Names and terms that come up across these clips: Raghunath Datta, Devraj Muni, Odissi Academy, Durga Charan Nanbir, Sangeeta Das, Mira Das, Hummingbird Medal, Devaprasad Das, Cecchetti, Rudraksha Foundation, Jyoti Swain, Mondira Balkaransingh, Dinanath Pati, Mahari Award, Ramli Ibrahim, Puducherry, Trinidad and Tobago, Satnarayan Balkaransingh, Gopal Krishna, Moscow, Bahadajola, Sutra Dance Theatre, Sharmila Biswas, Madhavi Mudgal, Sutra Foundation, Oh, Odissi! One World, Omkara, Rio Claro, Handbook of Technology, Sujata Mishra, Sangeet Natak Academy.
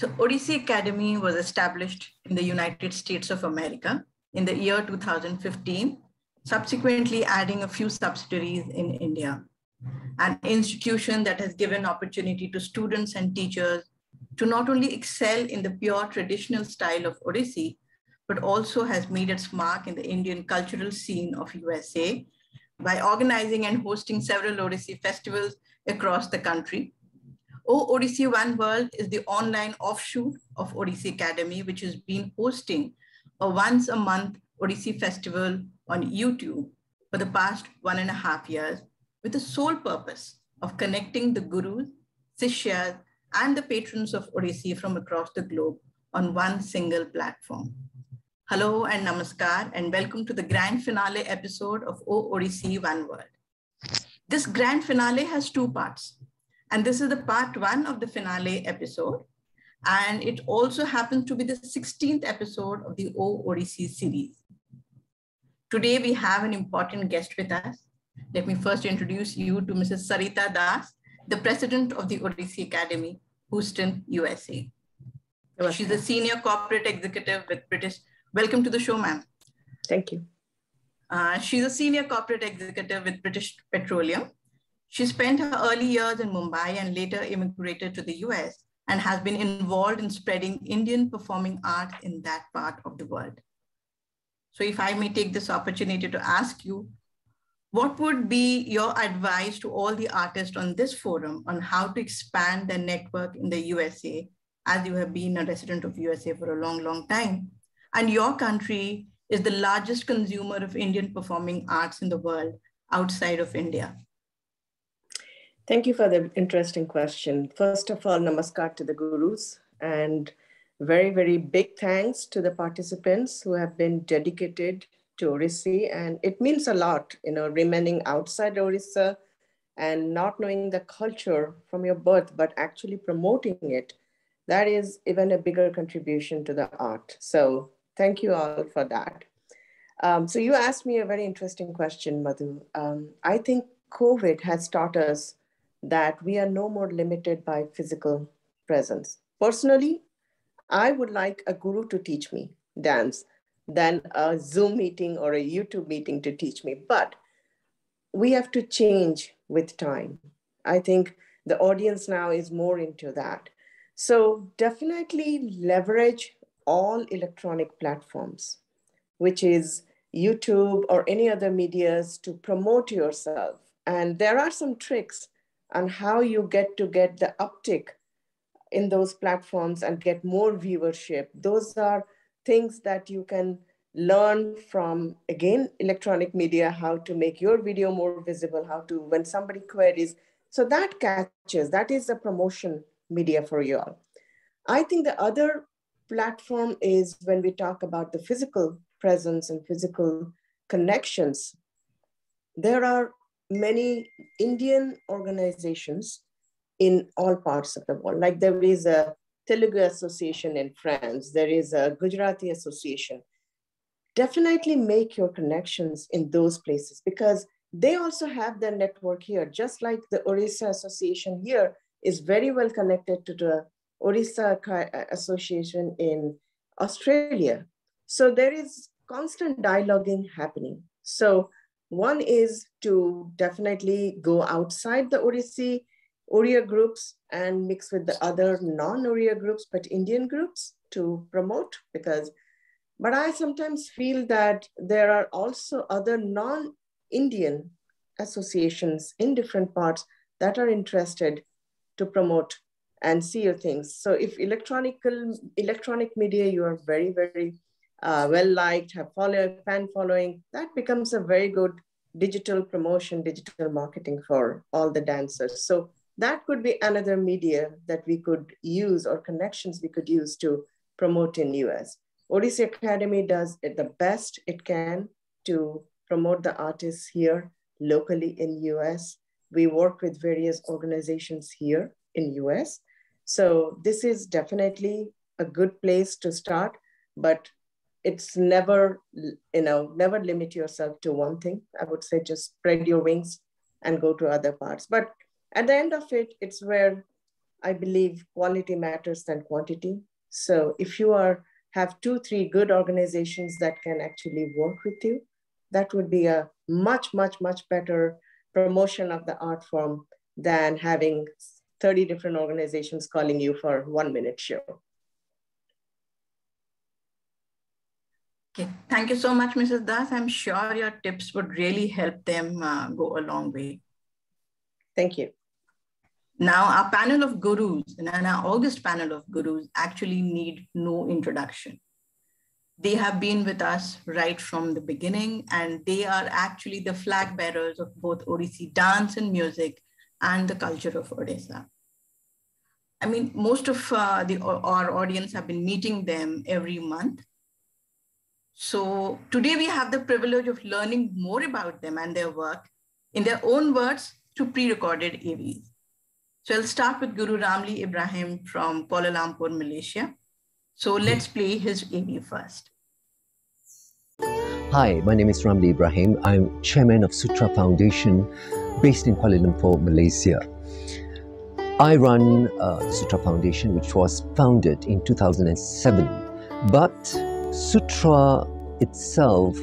So Odissi Academy was established in the United States of America in the year 2015, subsequently adding a few subsidiaries in India, an institution that has given opportunity to students and teachers to not only excel in the pure traditional style of Odissi, but also has made its mark in the Indian cultural scene of USA by organizing and hosting several Odissi festivals across the country. Oh, Odissi! One World is the online offshoot of Odissi Academy, which has been hosting a once a month Odissi festival on YouTube for the past 1.5 years, with the sole purpose of connecting the gurus, sishyas, and the patrons of Odissi from across the globe on one single platform. Hello and namaskar, and welcome to the grand finale episode of Oh, Odissi! One World. This grand finale has two parts, and this is the part one of the finale episode, and it also happens to be the 16th episode of the Oh, Odissi! Series. Today we have an important guest with us. Let me first introduce you to Mrs. Sarita Das, the president of the Odissi Academy, Houston, USA. She's a senior corporate executive with British. Welcome to the show, ma'am. Thank you. She's a senior corporate executive with British Petroleum. She spent her early years in Mumbai and later immigrated to the US and has been involved in spreading Indian performing arts in that part of the world. So if I may take this opportunity to ask you, what would be your advice to all the artists on this forum on how to expand their network in the USA, as you have been a resident of USA for a long, long time? And your country is the largest consumer of Indian performing arts in the world outside of India. Thank you for the interesting question. First of all, namaskar to the gurus, and very, very big thanks to the participants who have been dedicated to Odissi, and it means a lot, you know, remaining outside Odisha and not knowing the culture from your birth, but actually promoting it. That is even a bigger contribution to the art. So thank you all for that. So you asked me a very interesting question, Madhu. I think COVID has taught us that we are no more limited by physical presence. Personally, I would like a guru to teach me dance than a Zoom meeting or a YouTube meeting to teach me, but we have to change with time. I think the audience now is more into that. So definitely leverage all electronic platforms, which is YouTube or any other medias, to promote yourself. And there are some tricks on how you get the uptick in those platforms and get more viewership. Those are things that you can learn from, again, electronic media, how to make your video more visible, how to, when somebody queries. So that catches, that is the promotion media for you all. I think the other platform is when we talk about the physical presence and physical connections. There are many Indian organizations in all parts of the world. Like there is a Telugu association in France, there is a Gujarati association. Definitely make your connections in those places, because they also have their network here. Just like the Odisha Association here is very well connected to the Odisha Association in Australia. So there is constant dialoguing happening. So one is to definitely go outside the Odissi Odia groups and mix with the other non-Odia groups, but Indian groups to promote, because, but I sometimes feel that there are also other non-Indian associations in different parts that are interested to promote and see your things. So if electronic media, you are very, very well-liked, have fan following, that becomes a very good digital promotion, digital marketing for all the dancers. So that could be another media that we could use, or connections we could use to promote in US. Odissi Academy does it the best it can to promote the artists here locally in US. We work with various organizations here in US. So this is definitely a good place to start, but it's never, you know, never limit yourself to one thing. I would say just spread your wings and go to other parts. But at the end of it, it's where I believe quality matters than quantity. So if you have 2-3 good organizations that can actually work with you, that would be a much, much, much better promotion of the art form than having 30 different organizations calling you for a 1-minute show. Okay, thank you so much, Mrs. Das. I'm sure your tips would really help them go a long way. Thank you. Now our panel of gurus, and our august panel of gurus actually need no introduction. They have been with us right from the beginning, and they are actually the flag bearers of both Odissi dance and music and the culture of Odisha. I mean, most of our audience have been meeting them every month. So today we have the privilege of learning more about them and their work in their own words to pre-recorded AVs. So I'll start with Guru Ramli Ibrahim from Kuala Lumpur, Malaysia. So let's play his AV first. Hi, my name is Ramli Ibrahim. I'm chairman of Sutra Foundation based in Kuala Lumpur, Malaysia. I run the Sutra Foundation, which was founded in 2007, but Sutra itself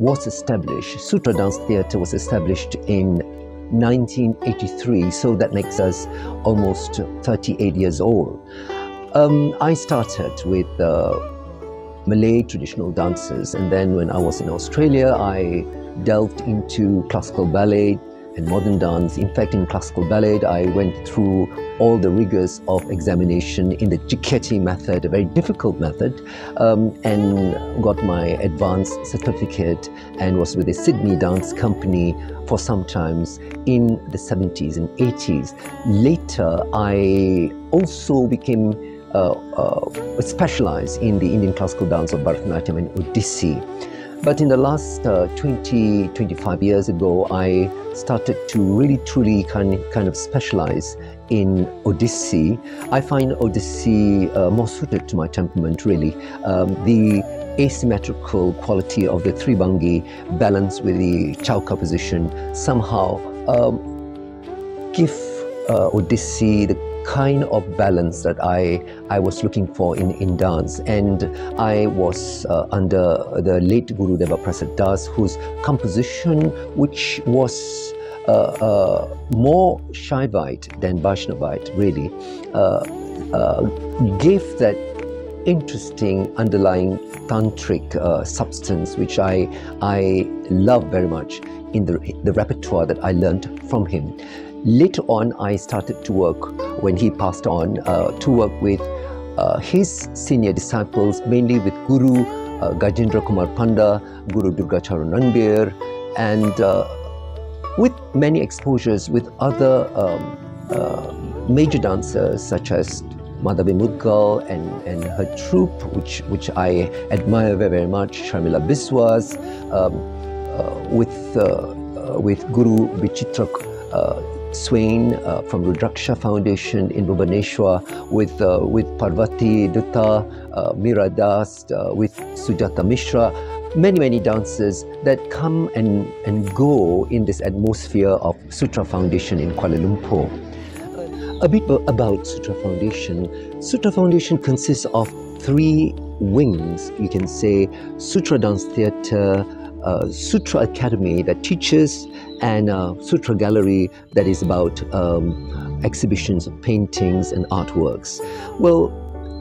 was established. Sutra Dance Theatre was established in 1983, so that makes us almost 38 years old. I started with Malay traditional dances, and then when I was in Australia, I delved into classical ballet and modern dance. In fact, in classical ballet, I went through all the rigors of examination in the Cecchetti method, a very difficult method, and got my advanced certificate and was with a Sydney dance company for some time in the 70s and 80s. Later, I also became specialized in the Indian classical dance of Bharatanatyam and Odissi. But in the last 20-25 years ago, I started to really truly kind of specialize in Odissi. I find Odissi more suited to my temperament, really. The asymmetrical quality of the Tribangi balanced with the Chauka position somehow give Odissi the kind of balance that I was looking for in dance. And I was under the late Guru Devaprasad Das, whose composition, which was more Shaivite than Vaishnavite, really, gave that interesting underlying tantric substance, which I love very much in the repertoire that I learned from him. Later on, I started to work, when he passed on, to work with his senior disciples, mainly with Guru Gajendra Kumar Panda, Guru Durga Charan Nanbir, and with many exposures with other major dancers such as Madhavi Mudgal and her troupe, which I admire very, very much, Sharmila Biswas, with Guru Vichitra Swain from Rudraksha Foundation in Bhubaneswar, with Parvati Dutta, Mira Das, with Sujata Mishra, many dancers that come and go in this atmosphere of Sutra Foundation in Kuala Lumpur. A bit about Sutra Foundation. Sutra Foundation consists of 3 wings, you can say: Sutra Dance Theatre, Sutra Academy that teaches, and Sutra Gallery that is about exhibitions of paintings and artworks. Well,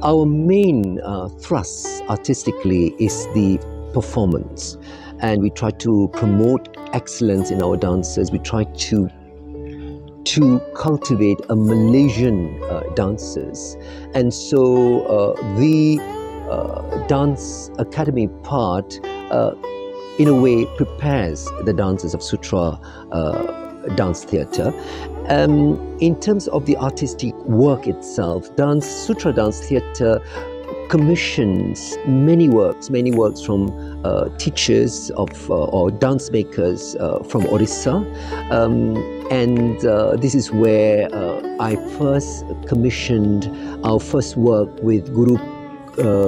our main thrust artistically is the performance, and we try to promote excellence in our dancers. We try to cultivate a Malaysian dancers, and so the dance academy part in a way prepares the dancers of Sutra Dance Theatre. In terms of the artistic work itself, Sutra Dance Theatre commissions many works from teachers or dance makers from Odisha, and this is where I first commissioned our first work with Guru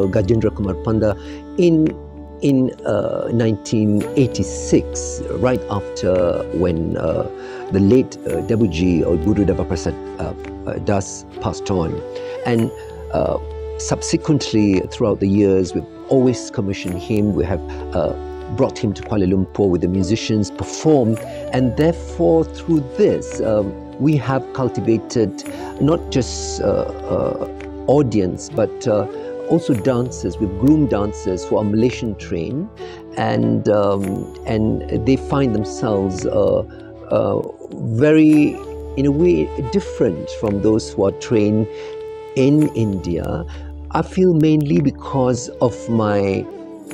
Gajendra Kumar Panda in 1986, right after when the late Debuji or Guru Devaprasad Das passed on. And subsequently, throughout the years, we've always commissioned him. We have brought him to Kuala Lumpur with the musicians, performed, and therefore through this we have cultivated not just audience but also dancers. We've groomed dancers who are Malaysian trained, and they find themselves very, in a way, different from those who are trained in India. I feel mainly because of my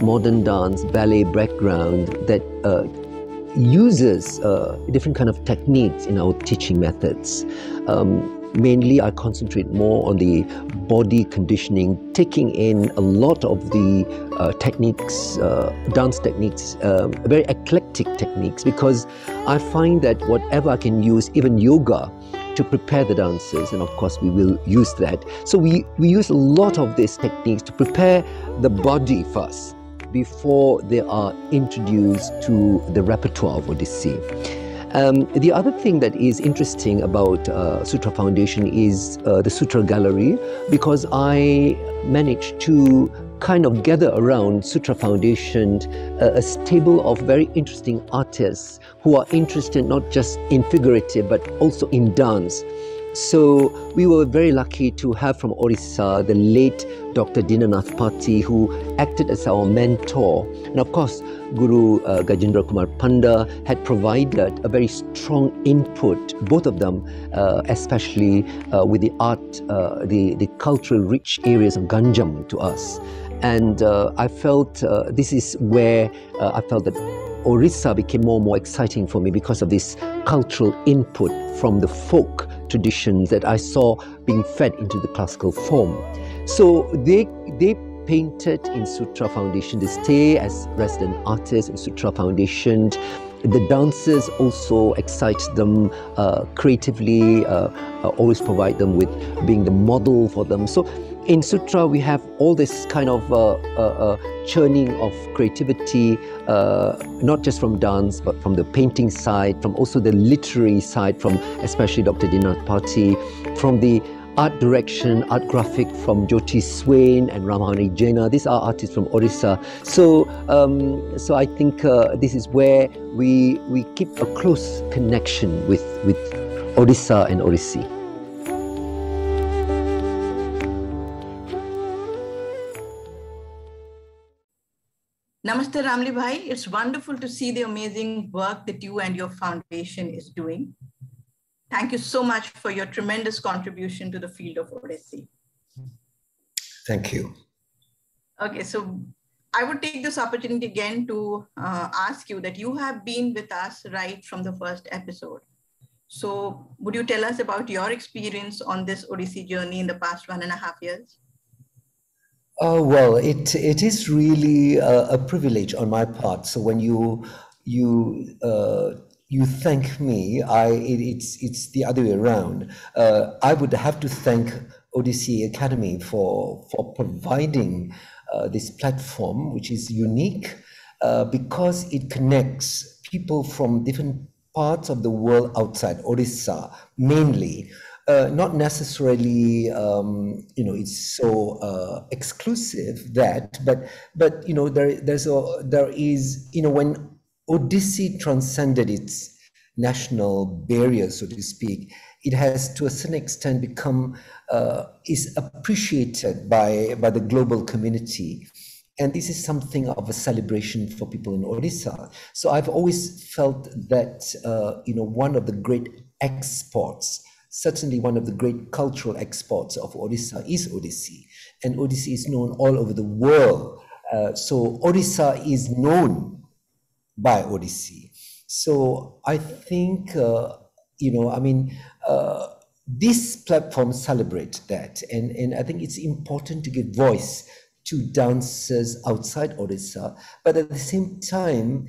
modern dance, ballet background that uses different kind of techniques in our teaching methods. Mainly I concentrate more on the body conditioning, taking in a lot of the techniques, dance techniques, very eclectic techniques, because I find that whatever I can use, even yoga, to prepare the dancers, and of course we will use that. So we use a lot of these techniques to prepare the body first, before they are introduced to the repertoire of Odissi. The other thing that is interesting about Sutra Foundation is the Sutra Gallery, because I managed to kind of gather around Sutra Foundation a stable of very interesting artists who are interested not just in figurative but also in dance. So we were very lucky to have from Orissa the late Dr. Dinanath Pati, who acted as our mentor. And of course, Guru Gajendra Kumar Panda had provided a very strong input, both of them, especially with the art, the cultural rich areas of Ganjam to us. And I felt this is where I felt that Orissa became more and more exciting for me because of this cultural input from the folk traditions that I saw being fed into the classical form. So they painted in Sutra Foundation, they stay as resident artists in Sutra Foundation. The dancers also excite them creatively, always provide them with being the model for them. So in Sutra we have all this kind of churning of creativity, not just from dance but from the painting side, from also the literary side, from especially Dr. Dinanath Pati, from the art direction, art graphic from Jyoti Swain and Ramani Jena. These are artists from Orissa. So, so I think this is where we keep a close connection with Orissa and Odissi. Namaste Ramli Bhai. It's wonderful to see the amazing work that you and your foundation is doing. Thank you so much for your tremendous contribution to the field of Odissi. Thank you. Okay, so I would take this opportunity again to ask you that you have been with us right from the first episode. So would you tell us about your experience on this Odissi journey in the past 1.5 years? Well, it is really a privilege on my part. So when you thank me, it's the other way around. I would have to thank Odissi Academy for providing this platform, which is unique because it connects people from different parts of the world outside Odisha, mainly. Not necessarily, you know, it's so exclusive that, but you know, there is, you know, when Odissi transcended its national barrier, so to speak, it has to a certain extent become, is appreciated by the global community. And this is something of a celebration for people in Odisha. So I've always felt that, you know, one of the great exports, certainly one of the great cultural exports of Odisha is Odissi. And Odissi is known all over the world. So Odisha is known by Odissi. So I think, you know, I mean, this platform celebrates that. And I think it's important to give voice to dancers outside Odisha. But at the same time,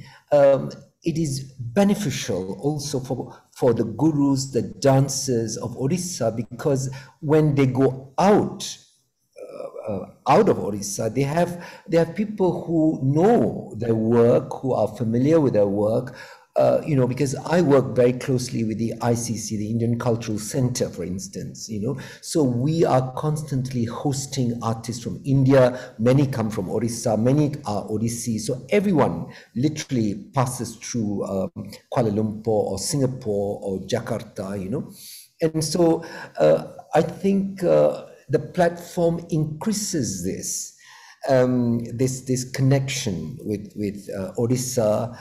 it is beneficial also for the gurus, the dancers of Odisha, because when they go out of Odisha, they have people who know their work, who are familiar with their work, you know, because I work very closely with the ICC, the Indian Cultural Center, for instance, you know, so we are constantly hosting artists from India. Many come from Orissa, many are Odissi. So everyone literally passes through Kuala Lumpur or Singapore or Jakarta, you know. And so I think the platform increases this. This connection with Odisha,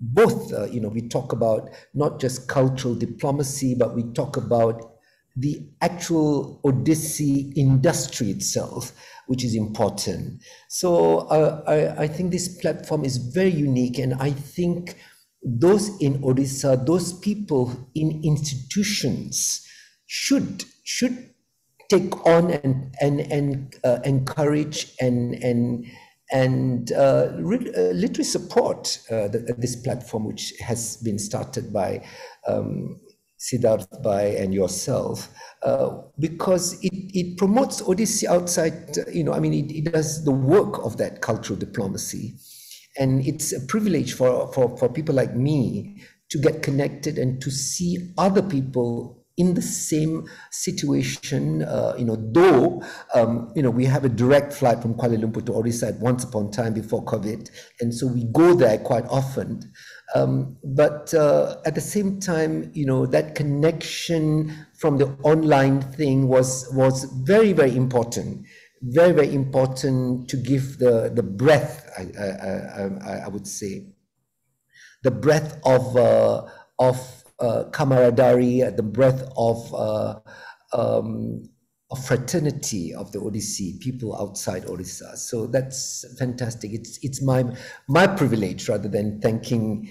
both, you know, we talk about not just cultural diplomacy, but we talk about the actual Odissi industry itself, which is important. So I think this platform is very unique, and I think those in Odisha, those people in institutions should take on and encourage and literally support this platform, which has been started by Siddharth Bhai and yourself, because it promotes Odissi outside, you know, I mean, it does the work of that cultural diplomacy. And it's a privilege for people like me to get connected and to see other people in the same situation, you know, though, you know, we have a direct flight from Kuala Lumpur to Odisha at once upon a time before COVID, and so we go there quite often. But at the same time, you know, that connection from the online thing was very, very important. Very, very important to give the breadth, I would say, the breadth of camaraderie, the breadth of fraternity of the Odissi, people outside Odisha. So that's fantastic. It's my privilege, rather than thanking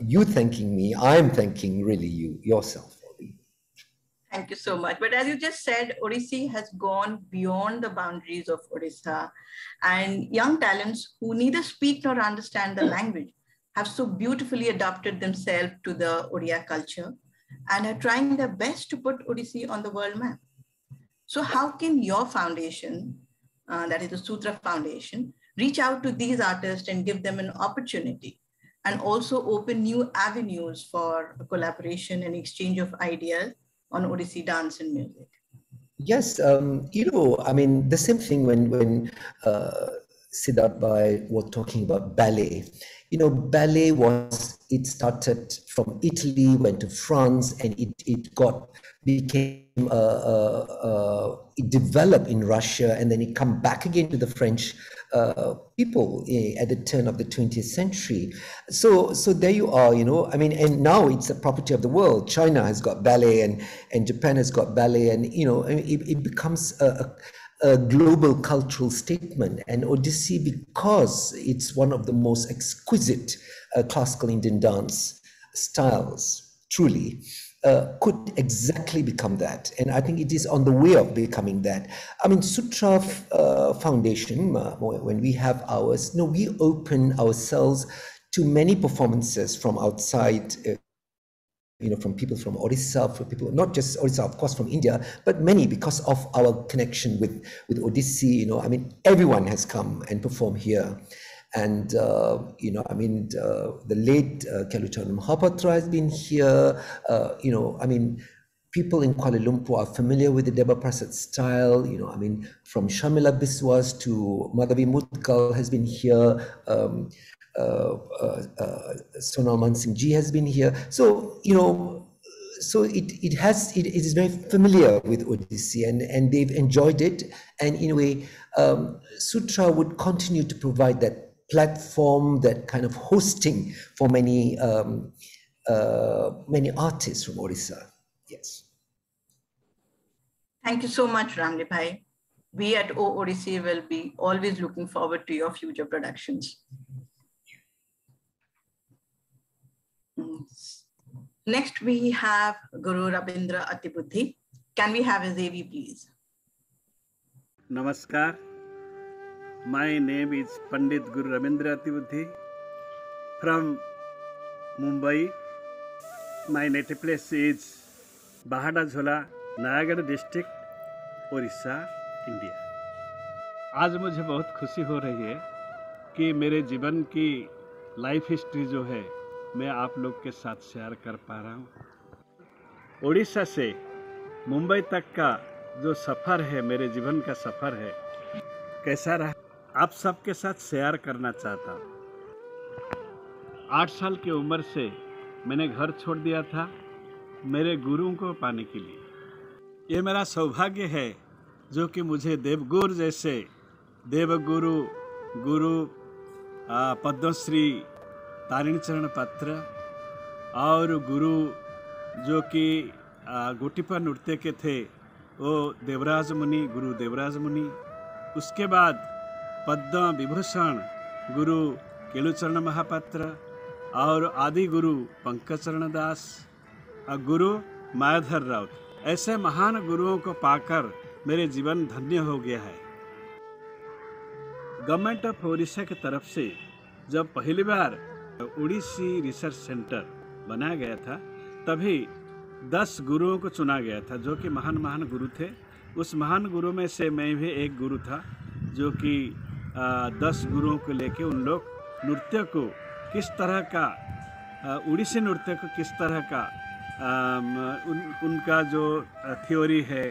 you thanking me, I'm thanking really you, yourself. Thank you so much. But as you just said, Odissi has gone beyond the boundaries of Odisha, and young talents who neither speak nor understand the language have so beautifully adapted themselves to the Odia culture and are trying their best to put Odissi on the world map. So how can your foundation, that is the Sutra Foundation, reach out to these artists and give them an opportunity, and also open new avenues for collaboration and exchange of ideas on Odissi dance and music? Yes, you know, I mean, the same thing when Siddharth Bhai was talking about ballet. You know, ballet it started from Italy, went to France, and it developed in Russia, and then it come back again to the French people at the turn of the 20th century. So there you are, you know, I mean, and now it's a property of the world. China has got ballet, and Japan has got ballet, and, you know, it becomes a global cultural statement. And Odissi, because it's one of the most exquisite classical Indian dance styles, truly, could exactly become that. And I think it is on the way of becoming that. I mean, Sutra Foundation, when we have ours, no, we open ourselves to many performances from outside, you know, from people from Odisha, for people, not just Odisha, of course, from India, but many, because of our connection with Odissi, you know, I mean, everyone has come and performed here. And, you know, I mean, the late Kelu Charan Mahapatra has been here, you know, I mean, people in Kuala Lumpur are familiar with the Devaprasad style, you know, I mean, from Sharmila Biswas to Madhavi Mudgal has been here, Sonal Mansingh Ji has been here. So, you know, so it is very familiar with Odissi, and they've enjoyed it. And in a way, Sutra would continue to provide that platform, that kind of hosting for many artists from Odisha. Yes. Thank you so much, Ramli Bhai. We at Oh, Odissi will be always looking forward to your future productions. Next, we have Guru Rabindra Atibudhi. Can we have his AV, please? Namaskar. My name is Pandit Guru Rabindra Atibudhi from Mumbai. My native place is Bahadajola, Nayagada district, Orissa, India. आज मुझे बहुत खुशी हो रही है कि मेरे जीवन की लाइफ हिस्ट्री जो है मैं आप लोग के साथ शेयर कर पा रहा हूँ। उड़ीसा से मुंबई तक का जो सफ़र है, मेरे जीवन का सफ़र है, कैसा रहा आप सबके साथ शेयर करना चाहता हूँ। 8 साल की उम्र से मैंने घर छोड़ दिया था मेरे गुरुओं को पाने के लिए। ये मेरा सौभाग्य है जो कि मुझे देवगुरु जैसे देवगुरु गुरु पद्मश्री तारिणी चरण पात्र और गुरु जो कि गोटीपा नृत्य के थे वो देवराज मुनि, गुरु देवराज मुनि, उसके बाद पद्म विभूषण गुरु केलू चरण महापात्र और आदि गुरु पंकज चरण दास और गुरु मायाधर राउत। ऐसे महान गुरुओं को पाकर मेरे जीवन धन्य हो गया है। गवर्नमेंट ऑफ ओडिशा की तरफ से जब पहली बार ओडिसी रिसर्च सेंटर बनाया गया था तभी 10 गुरुओं को चुना गया था जो कि महान महान गुरु थे। उस महान गुरु में से मैं भी एक गुरु था जो कि 10 गुरुओं को लेके उन लोग नृत्य को किस तरह का ओडिसी नृत्य को किस तरह का उनका जो थ्योरी है,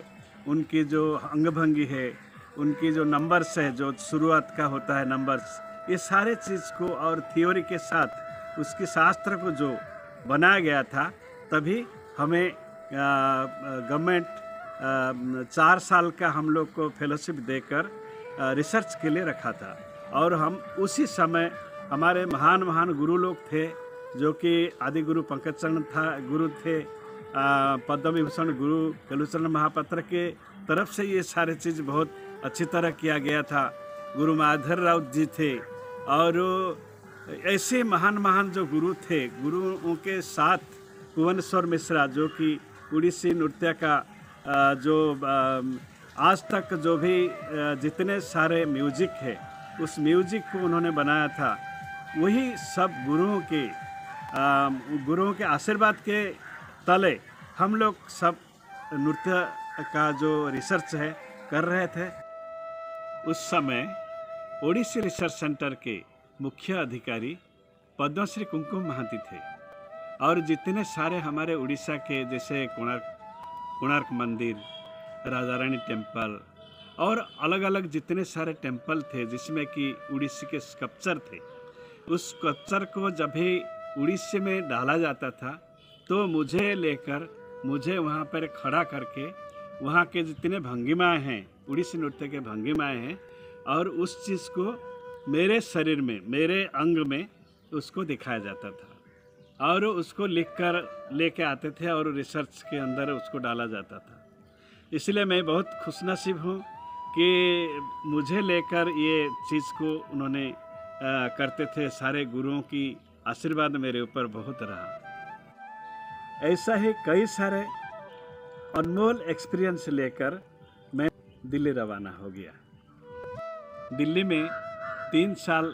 उनकी जो अंगभंगी है, उनकी जो नंबर्स है, जो शुरुआत का होता है नंबर्स, ये सारे चीज़ को और थ्योरी के साथ उसके शास्त्र को जो बनाया गया था। तभी हमें गवर्नमेंट 4 साल का हम लोग को फेलोशिप देकर रिसर्च के लिए रखा था और हम उसी समय हमारे महान महान गुरु लोग थे जो कि आदि गुरु पंकज चरण था गुरु थे, पद्म विभूषण गुरु केलू चरण महापात्र के तरफ से ये सारी चीज़ बहुत अच्छी तरह किया गया था। गुरु माधर राउत जी थे और ऐसे महान महान जो गुरु थे, गुरुओं के साथ भुवनेश्वर मिश्रा जो कि उड़ीसी नृत्य का जो आज तक जो भी जितने सारे म्यूजिक है उस म्यूजिक को उन्होंने बनाया था। वही सब गुरुओं के आशीर्वाद के तले हम लोग सब नृत्य का जो रिसर्च है कर रहे थे। उस समय ओडिसी रिसर्च सेंटर के मुख्य अधिकारी पद्मश्री कुमकुम महांती थे और जितने सारे हमारे उड़ीसा के जैसे कोणार्क मंदिर, राजा रानी टेम्पल और अलग अलग जितने सारे टेम्पल थे जिसमें कि उड़ीसी के स्कल्पचर थे, उस स्कल्पचर को जब भी उड़ीसी में डाला जाता था तो मुझे वहाँ पर खड़ा करके वहाँ के जितने भंगिमाएँ हैं, उड़ीसी नृत्य के भंगिमाएँ हैं, और उस चीज़ को मेरे शरीर में, मेरे अंग में उसको दिखाया जाता था और उसको लिखकर लेके आते थे और रिसर्च के अंदर उसको डाला जाता था। इसलिए मैं बहुत खुशनसीब हूँ कि मुझे लेकर ये चीज़ को उन्होंने करते थे। सारे गुरुओं की आशीर्वाद मेरे ऊपर बहुत रहा। ऐसा ही कई सारे अनमोल एक्सपीरियंस लेकर मैं दिल्ली रवाना हो गया। दिल्ली में 3 साल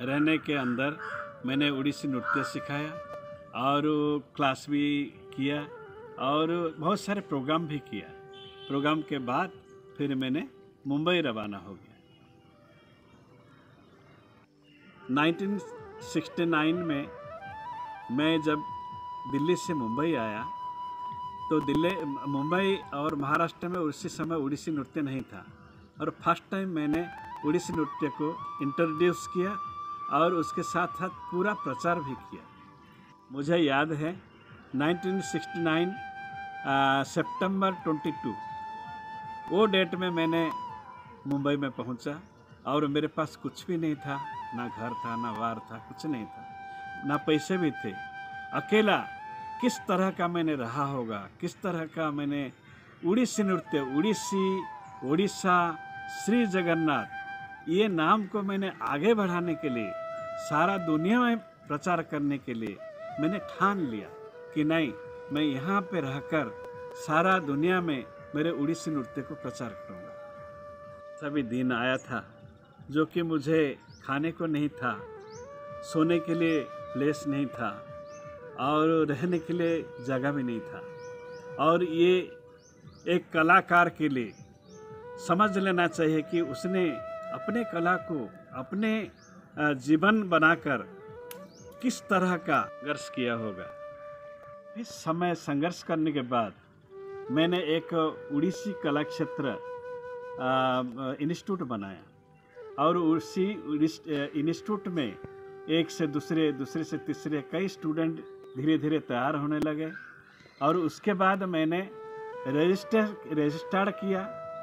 रहने के अंदर मैंने उड़ीसी नृत्य सिखाया और क्लास भी किया और बहुत सारे प्रोग्राम भी किया। प्रोग्राम के बाद फिर मैंने मुंबई रवाना हो गया। 1969 में मैं जब दिल्ली से मुंबई आया तो मुंबई और महाराष्ट्र में उसी समय उड़ीसी नृत्य नहीं था और फर्स्ट टाइम मैंने उड़ीसी नृत्य को इंट्रोड्यूस किया और उसके साथ साथ पूरा प्रचार भी किया। मुझे याद है 1969 सितंबर 22 वो डेट में मैंने मुंबई में पहुंचा और मेरे पास कुछ भी नहीं था, ना घर था, ना वार था, कुछ नहीं था, ना पैसे भी थे। अकेला किस तरह का मैंने रहा होगा, किस तरह का मैंने उड़ीसी नृत्य, उड़ीसा, श्री जगन्नाथ, ये नाम को मैंने आगे बढ़ाने के लिए, सारा दुनिया में प्रचार करने के लिए मैंने ठान लिया कि नहीं, मैं यहाँ पे रहकर सारा दुनिया में मेरे उड़ीसी नृत्य को प्रचार करूँगा। सभी दिन आया था जो कि मुझे खाने को नहीं था, सोने के लिए प्लेस नहीं था और रहने के लिए जगह भी नहीं था। और ये एक कलाकार के लिए समझ लेना चाहिए कि उसने अपने कला को अपने जीवन बनाकर किस तरह का संघर्ष किया होगा। इस समय संघर्ष करने के बाद मैंने एक उड़ीसी कला क्षेत्र इंस्टीट्यूट बनाया और उसी इंस्टीट्यूट में एक से दूसरे से तीसरे कई स्टूडेंट धीरे धीरे तैयार होने लगे और उसके बाद मैंने रजिस्टर्ड किया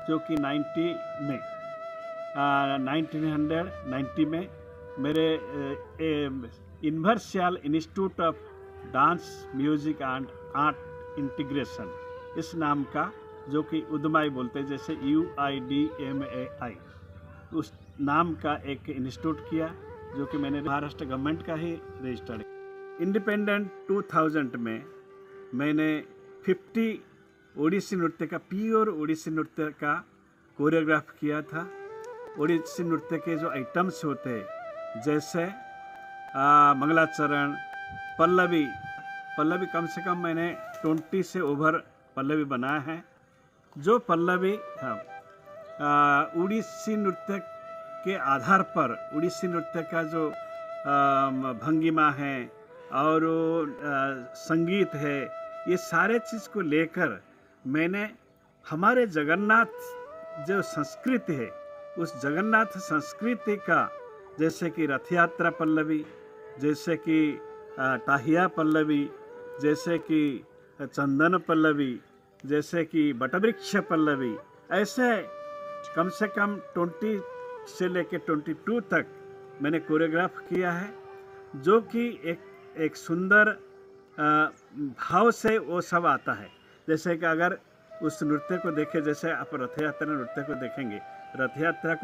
जो कि 1990 में मेरे universal institute of dance music and art integration इस नाम का जो कि उद्यमाई बोलते हैं जैसे UIDMAI उस नाम का एक इंस्टीट्यूट किया जो कि मैंने महाराष्ट्र गवर्नमेंट का ही रजिस्टर्ड किया। इंडिपेंडेंट 2000 में मैंने 50 ओडिसी नृत्य का प्योर ओडिसी नृत्य का कोरियोग्राफ किया था। ओडिसी नृत्य के जो आइटम्स होते हैं जैसे मंगलाचरण पल्लवी कम से कम मैंने 20 से ओवर पल्लवी बनाया है जो पल्लवी उड़ीसी नृत्य के आधार पर उड़ीसी नृत्य का जो भंगिमा है और संगीत है ये सारे चीज़ को लेकर मैंने हमारे जगन्नाथ जो संस्कृति है उस जगन्नाथ संस्कृति का जैसे कि रथ यात्रा पल्लवी जैसे कि टाहिया पल्लवी जैसे कि चंदन पल्लवी जैसे कि बटवृक्ष पल्लवी ऐसे कम से कम 20 से लेकर 22 तक मैंने कोरियोग्राफ किया है जो कि एक सुंदर भाव से वो सब आता है। जैसे कि अगर उस नृत्य को देखें जैसे आप रथ यात्रा नृत्य को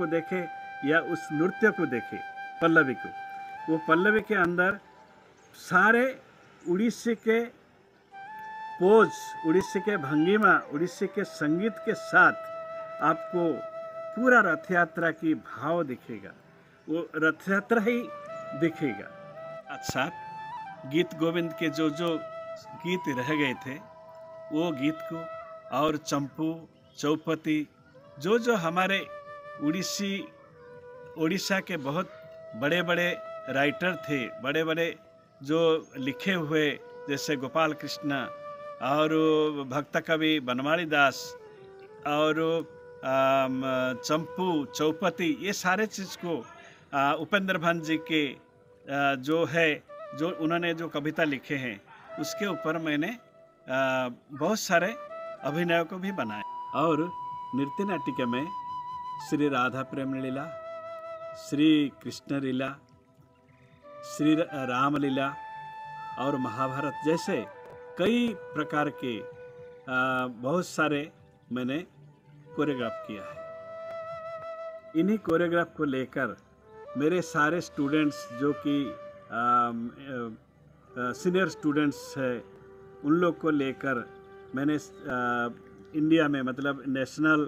देखेंगे या उस नृत्य को देखें पल्लवी को वो पल्लवी के अंदर सारे उड़ीसी के पोज उड़ीसी के भंगिमा उड़ीसी के संगीत के साथ आपको पूरा रथ यात्रा की भाव दिखेगा वो रथ यात्रा ही दिखेगा। अच्छा गीत गोविंद के जो गीत रह गए थे वो गीत को और चंपू चौपती जो हमारे उड़ीसा के बहुत बड़े बड़े राइटर थे जो लिखे हुए जैसे गोपाल कृष्णा और भक्त कवि बनवारी दास और चंपू चौपती ये सारे चीज़ को उपेंद्र भंज जी के जो है उन्होंने जो कविता लिखे हैं उसके ऊपर मैंने बहुत सारे अभिनय को भी बनाए। और नृत्य नाटिका में श्री राधा प्रेम लीला श्री कृष्ण लीला श्री राम लीला और महाभारत जैसे कई प्रकार के बहुत सारे मैंने कोरियोग्राफ किया है। इन्हीं कोरियोग्राफ को लेकर मेरे सारे स्टूडेंट्स जो कि सीनियर स्टूडेंट्स है उन लोग को लेकर मैंने इंडिया में मतलब नेशनल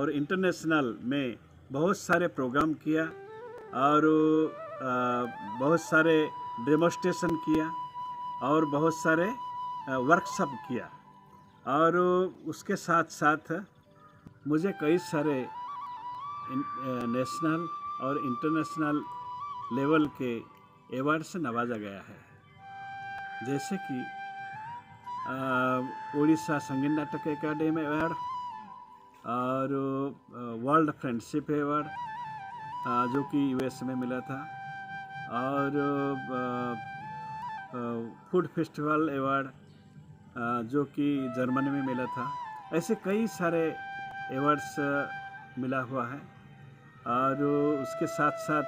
और इंटरनेशनल में बहुत सारे प्रोग्राम किया और बहुत सारे डेमोस्ट्रेशन किया और बहुत सारे वर्कशॉप किया और उसके साथ साथ मुझे कई सारे नेशनल और इंटरनेशनल लेवल के अवार्ड से नवाजा गया है जैसे कि उड़ीसा संगीत नाटक एकेडमी अवार्ड और वर्ल्ड फ्रेंडशिप अवार्ड जो कि US में मिला था और फूड फेस्टिवल अवार्ड जो कि जर्मनी में मिला था। ऐसे कई सारे अवार्ड्स मिला हुआ है और उसके साथ साथ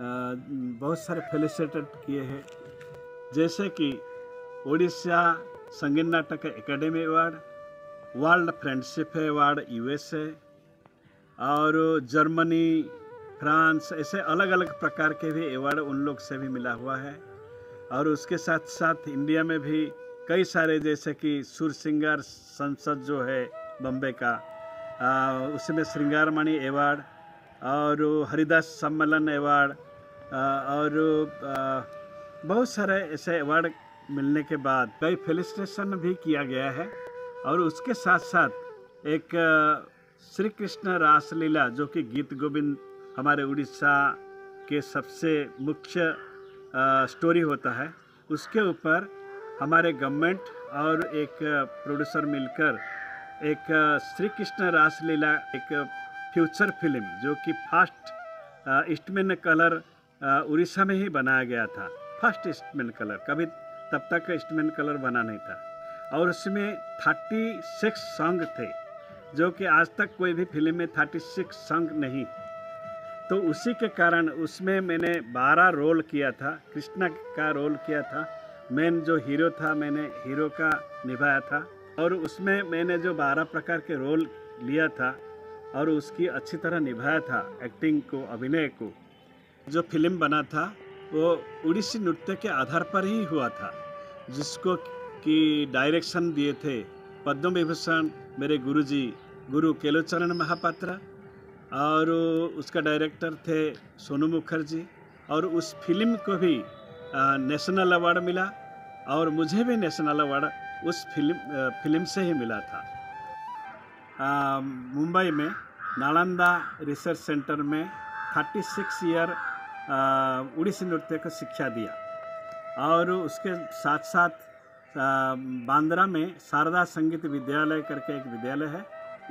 बहुत सारे फेलिसिटेट किए हैं जैसे कि Orissa Sangeet Natak academy award world friendship award USA और जर्मनी फ्रांस ऐसे अलग अलग प्रकार के भी अवार्ड उन लोग से भी मिला हुआ है। और उसके साथ साथ इंडिया में भी कई सारे जैसे कि सुरसिंगार संसद जो है बम्बे का उसमें श्रृंगारमणि अवार्ड और हरिदास सम्मेलन अवार्ड और बहुत सारे ऐसे अवार्ड मिलने के बाद कई फेलिसिटेशन भी किया गया है। और उसके साथ साथ एक श्री कृष्ण रासलीला जो कि गीत गोविंद हमारे उड़ीसा के सबसे मुख्य स्टोरी होता है उसके ऊपर हमारे गवर्नमेंट और एक प्रोड्यूसर मिलकर एक श्री कृष्ण रासलीला एक फ्यूचर फिल्म जो कि फर्स्ट ईस्टमैन कलर उड़ीसा में ही बनाया गया था। फर्स्ट ईस्टमैन कलर कभी तब तक ईस्टमैन कलर बना नहीं था और उसमें 36 सॉन्ग थे जो कि आज तक कोई भी फिल्म में 36 सॉन्ग नहीं। तो उसी के कारण उसमें मैंने 12 रोल किया था, कृष्णा का रोल किया था। मेन जो हीरो था मैंने हीरो का निभाया था और उसमें मैंने जो 12 प्रकार के रोल लिया था और उसकी अच्छी तरह निभाया था एक्टिंग को, अभिनय को। जो फिल्म बना था वो उड़ीसी नृत्य के आधार पर ही हुआ था, जिसको कि डायरेक्शन दिए थे पद्म विभूषण मेरे गुरुजी गुरु केलू चरण महापात्रा और उसका डायरेक्टर थे सोनू मुखर्जी। और उस फिल्म को भी नेशनल अवार्ड मिला और मुझे भी नेशनल अवार्ड उस फिल्म से ही मिला था। मुंबई में नालंदा रिसर्च सेंटर में 36 ईयर उड़ीसी नृत्य को शिक्षा दिया और उसके साथ साथ बांद्रा में शारदा संगीत विद्यालय करके एक विद्यालय है,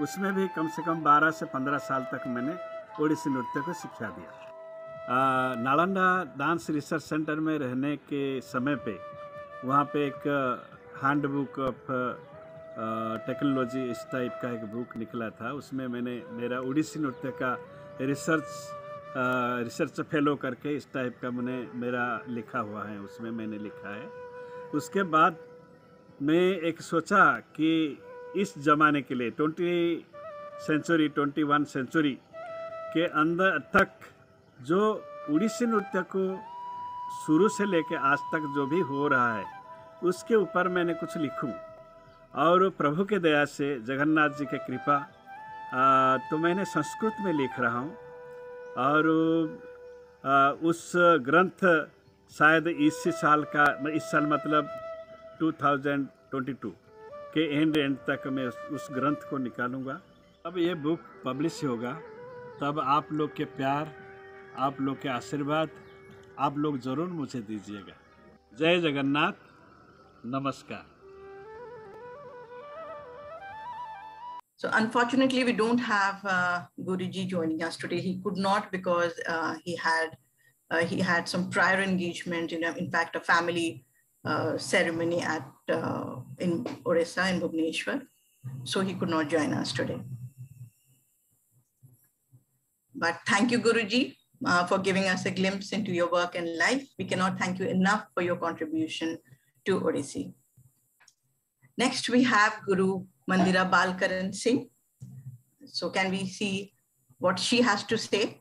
उसमें भी कम से कम 12 से 15 साल तक मैंने ओडिसी नृत्य को शिक्षा दिया। नालंदा डांस रिसर्च सेंटर में रहने के समय पे वहाँ पे एक हैंडबुक ऑफ टेक्नोलॉजी इस टाइप का एक बुक निकला था, उसमें मैंने मेरा ओडिसी नृत्य का रिसर्च फेलो करके इस टाइप का मैंने मेरा लिखा हुआ है, उसमें मैंने लिखा है। उसके बाद मैं एक सोचा कि इस ज़माने के लिए 21वीं सेंचुरी के अंदर तक जो उड़ीसी नृत्य को शुरू से लेके आज तक जो भी हो रहा है उसके ऊपर मैंने कुछ लिखूं। और प्रभु के दया से जगन्नाथ जी के कृपा तो मैंने संस्कृत में लिख रहा हूं और उस ग्रंथ शायद इस साल मतलब 2022 के एंड तक मैं उस ग्रंथ को निकालूंगा। अब ये बुक पब्लिश होगा तब आप लोग के प्यार, आप लोग के आशीर्वाद आप लोग ज़रूर मुझे दीजिएगा। जय जगन्नाथ, नमस्कार। So unfortunately, we don't have Guruji joining us today. He could not because he had some prior engagement. In fact, a family ceremony at in Odisha in Bhubaneswar, so he could not join us today. But thank you, Guruji, for giving us a glimpse into your work and life. We cannot thank you enough for your contribution to Odissi. Next, we have Guru Mondira Balkaransingh. So can we see what she has to say?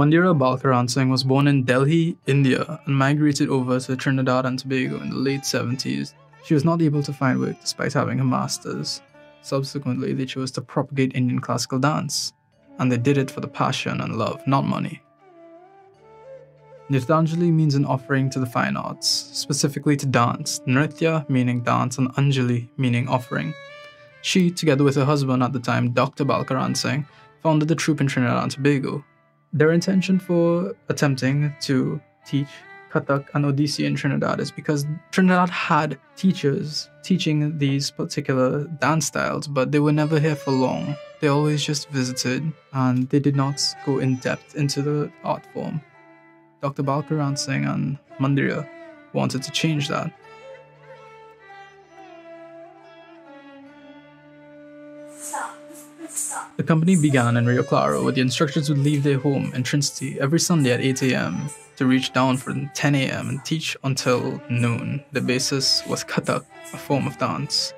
Mondira Balkaransingh was born in Delhi, India, and migrated over to Trinidad and Tobago in the late 70s. She was not able to find work despite having a master's. Subsequently, they chose to propagate Indian classical dance, and they did it for the passion and love, not money. Nirtanjali means an offering to the fine arts, specifically to dance, Nritya meaning dance and Anjali meaning offering. She, together with her husband at the time, Dr. Balkaransingh, founded the troupe in Trinidad and Tobago. Their intention for attempting to teach Kathak and Odissi in Trinidad is because Trinidad had teachers teaching these particular dance styles, but they were never here for long. They always just visited, and they did not go in depth into the art form. Dr. Balkaransingh and Mondira wanted to change that. The company began in Rio Claro, where the instructors would leave their home in Trinity every Sunday at 8 a.m. to reach down from 10 a.m. and teach until noon. The basis was Kathak, a form of dance.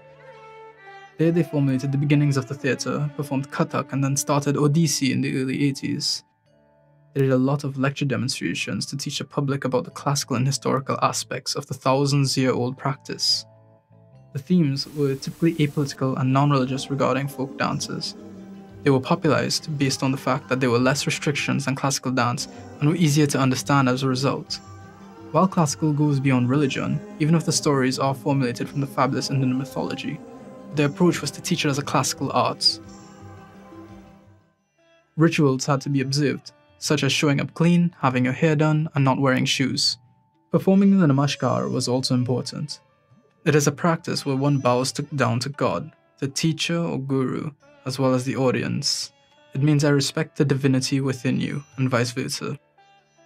There they formulated the beginnings of the theatre, performed Kathak, and then started Odissi in the early 80s. They did a lot of lecture demonstrations to teach the public about the classical and historical aspects of the thousands-year-old practice. The themes were typically apolitical and non-religious regarding folk dances. They were popularized based on the fact that there were less restrictions than classical dance and were easier to understand as a result. While classical goes beyond religion, even if the stories are formulated from the fabulous Indian mythology, their approach was to teach it as a classical art. Rituals had to be observed, such as showing up clean, having your hair done, and not wearing shoes. Performing the Namaskar was also important. It is a practice where one bows down to God, the teacher or guru, as well as the audience. It means I respect the divinity within you, and vice versa.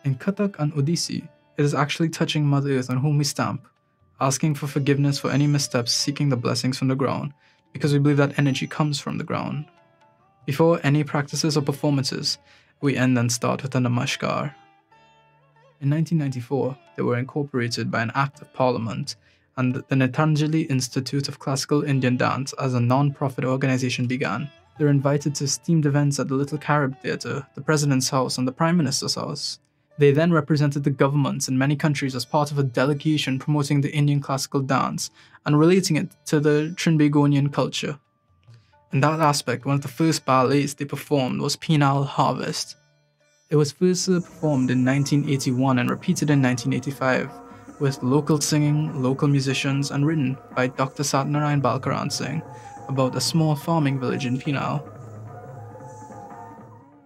In Kathak and Odissi, it is actually touching Mother Earth on whom we stamp, asking for forgiveness for any missteps, seeking the blessings from the ground, because we believe that energy comes from the ground. Before any practices or performances, we end and start with a Namaskar. In 1994, they were incorporated by an Act of Parliament, and the Netanjali Institute of Classical Indian Dance as a non-profit organization began. They were invited to esteemed events at the Little Carib Theatre, the President's House, and the Prime Minister's House. They then represented the governments in many countries as part of a delegation promoting the Indian classical dance and relating it to the Trinbagonian culture. In that aspect, one of the first ballets they performed was Penal Harvest. It was first performed in 1981 and repeated in 1985. With local singing, local musicians, and written by Dr. Satnarayan Balkaransingh about a small farming village in Penal.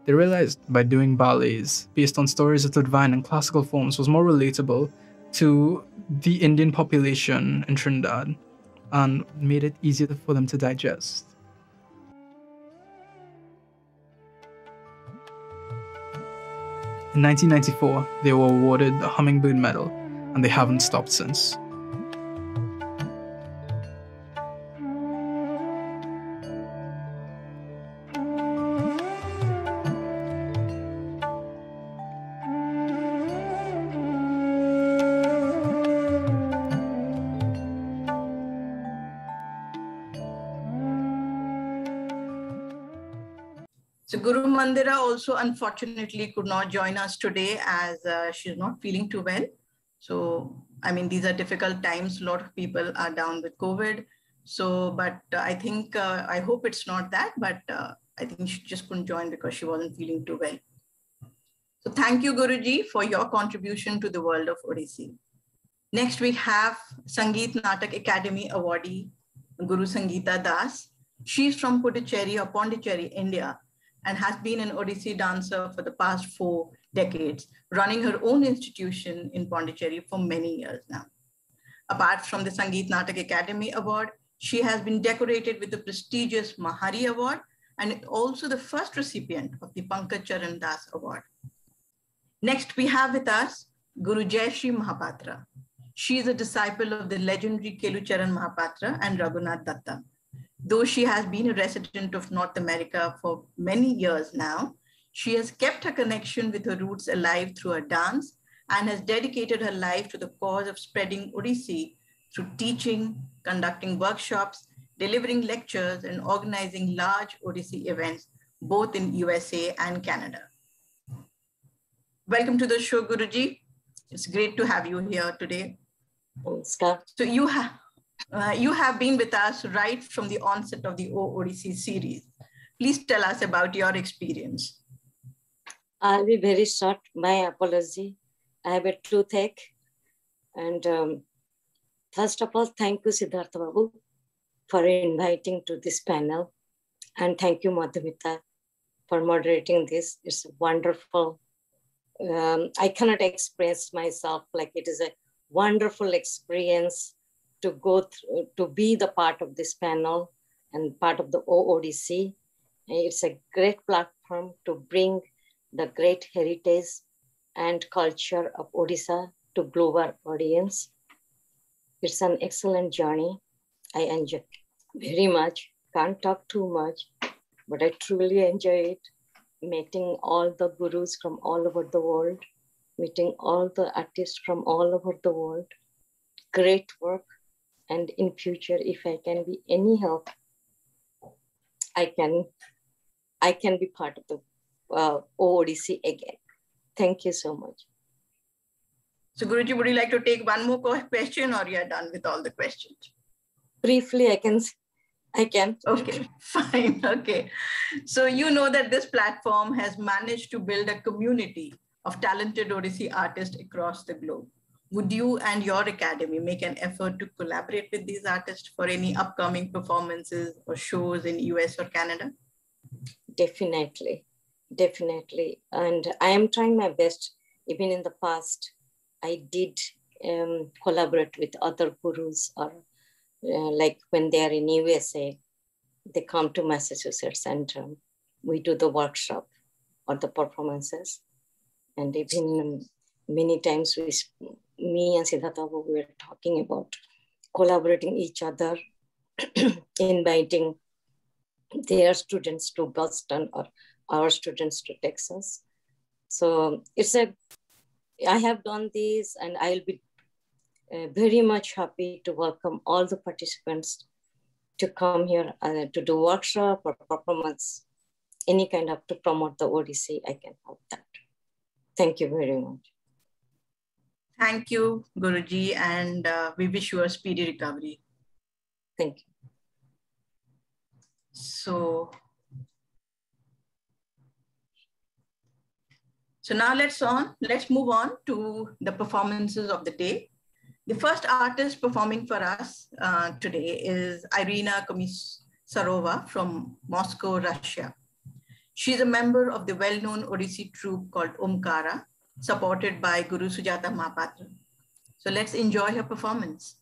They realized by doing ballets based on stories of the divine and classical forms was more relatable to the Indian population in Trinidad and made it easier for them to digest. In 1994, they were awarded the Hummingbird Medal, and they haven't stopped since. So Guru Mandira also unfortunately could not join us today as she's not feeling too well. So, I mean, these are difficult times. A lot of people are down with COVID. So, but I think, I hope it's not that, but I think she just couldn't join because she wasn't feeling too well. So thank you, Guruji, for your contribution to the world of Odissi. Next, we have Sangeet Natak Academy awardee, Guru Sangeeta Das. She's from Puducherry or Pondicherry, India, and has been an Odissi dancer for the past 4 decades, running her own institution in Pondicherry for many years now. Apart from the Sangeet Natak Academy Award, she has been decorated with the prestigious Mahari Award and also the first recipient of the Pankaj Charan Das Award. Next, we have with us Guru Jayashree Mahapatra. She is a disciple of the legendary Kelu Charan Mahapatra and Raghunath Datta. Though she has been a resident of North America for many years now, she has kept her connection with her roots alive through her dance and has dedicated her life to the cause of spreading Odissi through teaching, conducting workshops, delivering lectures, and organizing large Odissi events, both in USA and Canada. Welcome to the show, Guruji. It's great to have you here today. Thanks, Dad. So you have been with us right from the onset of the Oh, Odissi series. Please tell us about your experience. I'll be very short. My apology. I have a toothache. And first of all, thank you, Siddhartha Babu, for inviting to this panel. And thank you, Madhumita, for moderating this. It's a wonderful I cannot express myself. Like, it is a wonderful experience to go through, to be the part of this panel and part of the OODC. It's a great platform to bring the great heritage and culture of Odisha to global audience. It's an excellent journey. I enjoy very much. Can't talk too much, but I truly enjoy it. Meeting all the gurus from all over the world, meeting all the artists from all over the world. Great work. And in future, if I can be any help, I can be part of the OODC again. Thank you so much. So Guruji, would you like to take one more question, or you are done with all the questions? Briefly, I can. Okay, fine. Okay. So you know that this platform has managed to build a community of talented Odissi artists across the globe. Would you and your academy make an effort to collaborate with these artists for any upcoming performances or shows in US or Canada? Definitely. Definitely. And I am trying my best. Even in the past, I did collaborate with other gurus, or like when they are in USA, they come to Massachusetts and we do the workshop or the performances. And even many times me and Siddhartha, we were talking about collaborating each other, inviting their students to Boston or our students to Texas. So it's a, I have done this, and I'll be very much happy to welcome all the participants to come here to do workshop or performance, any kind of, to promote the Odissi. I can help that. Thank you very much. Thank you, Guruji, and we wish you a speedy recovery. Thank you. So now let's move on to the performances of the day. The first artist performing for us today is Irina Komisarova from Moscow, Russia. She's a member of the well-known Odissi troupe called Omkara, supported by Guru Sujata Mahapatra. So let's enjoy her performance.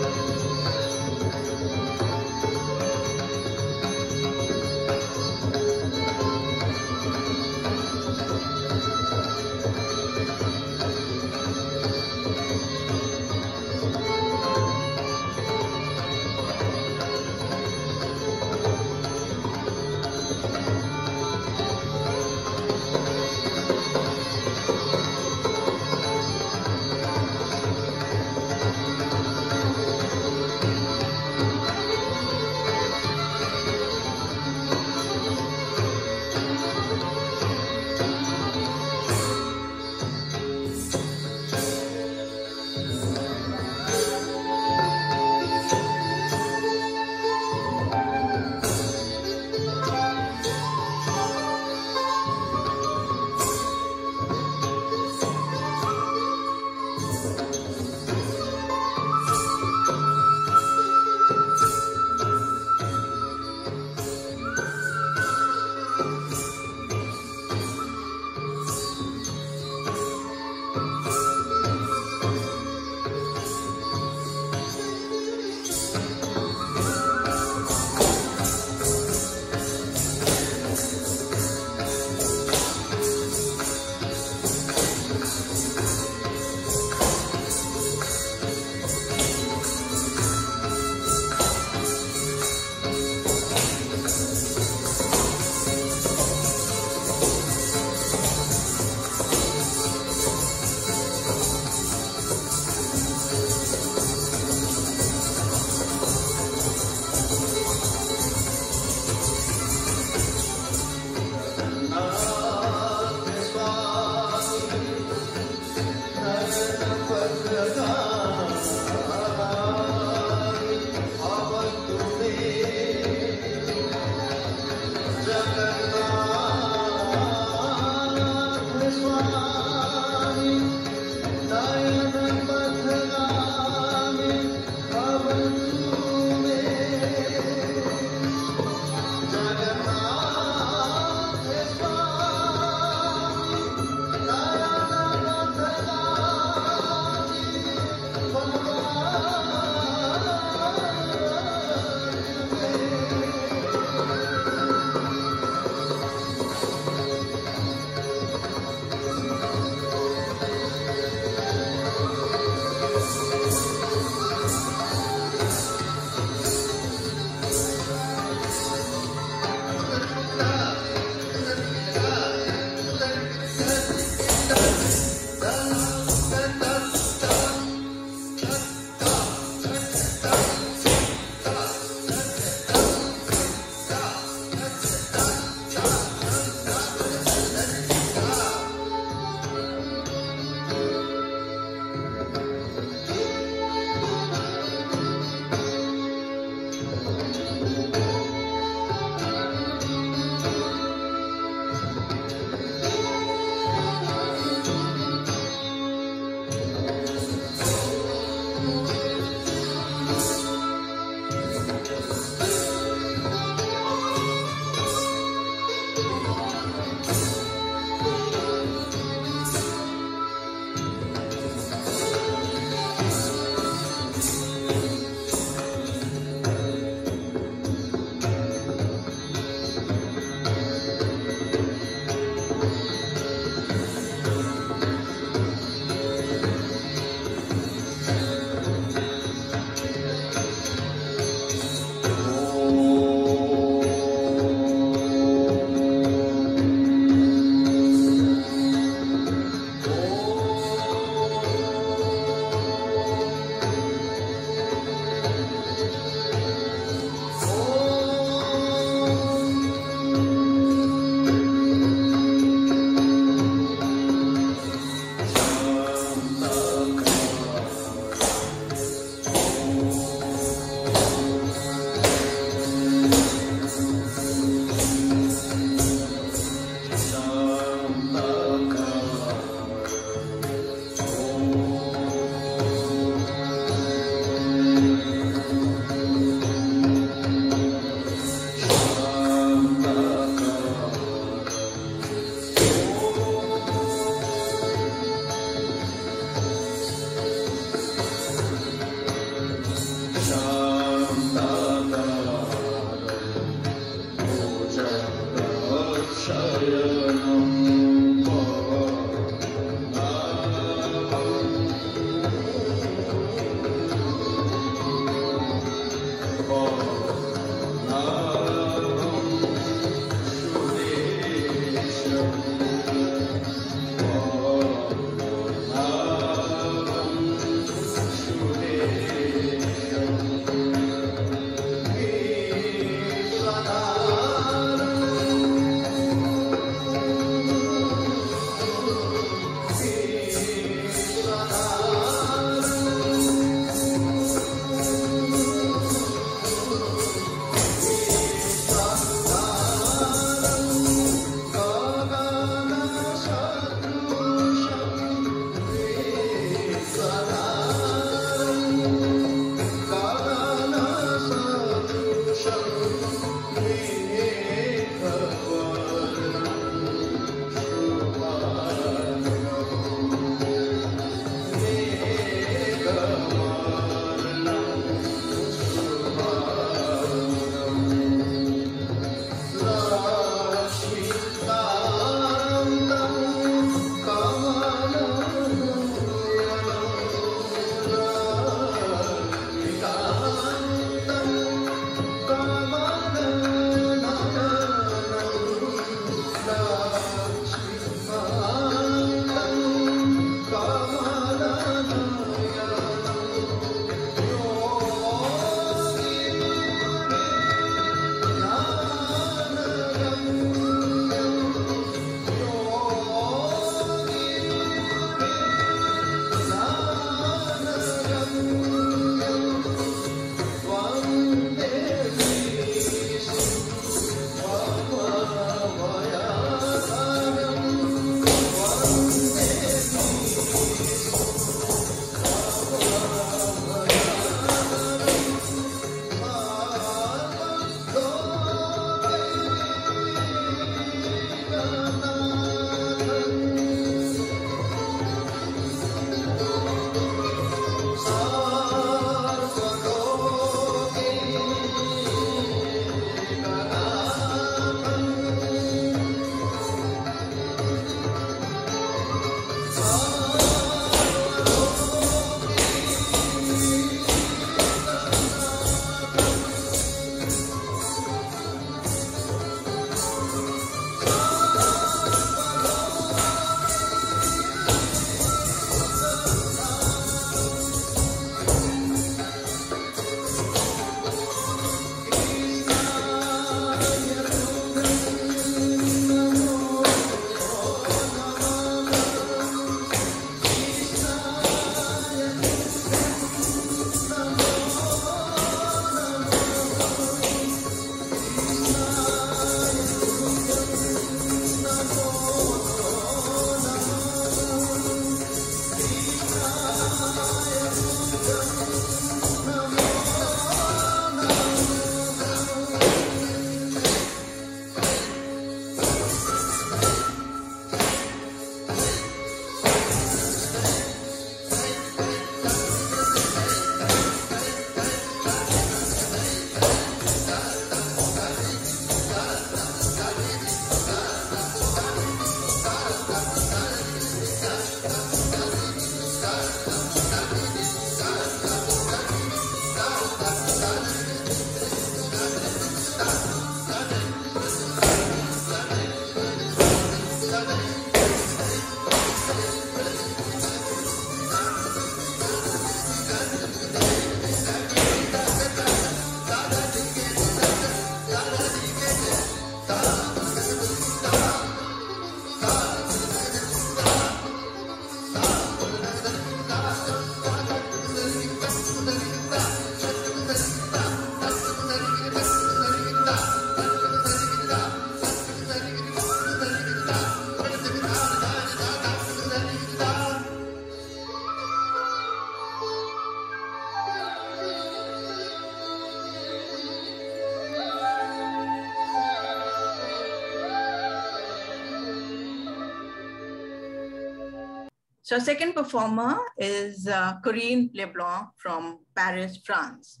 So second performer is Corinne Leblanc from Paris, France.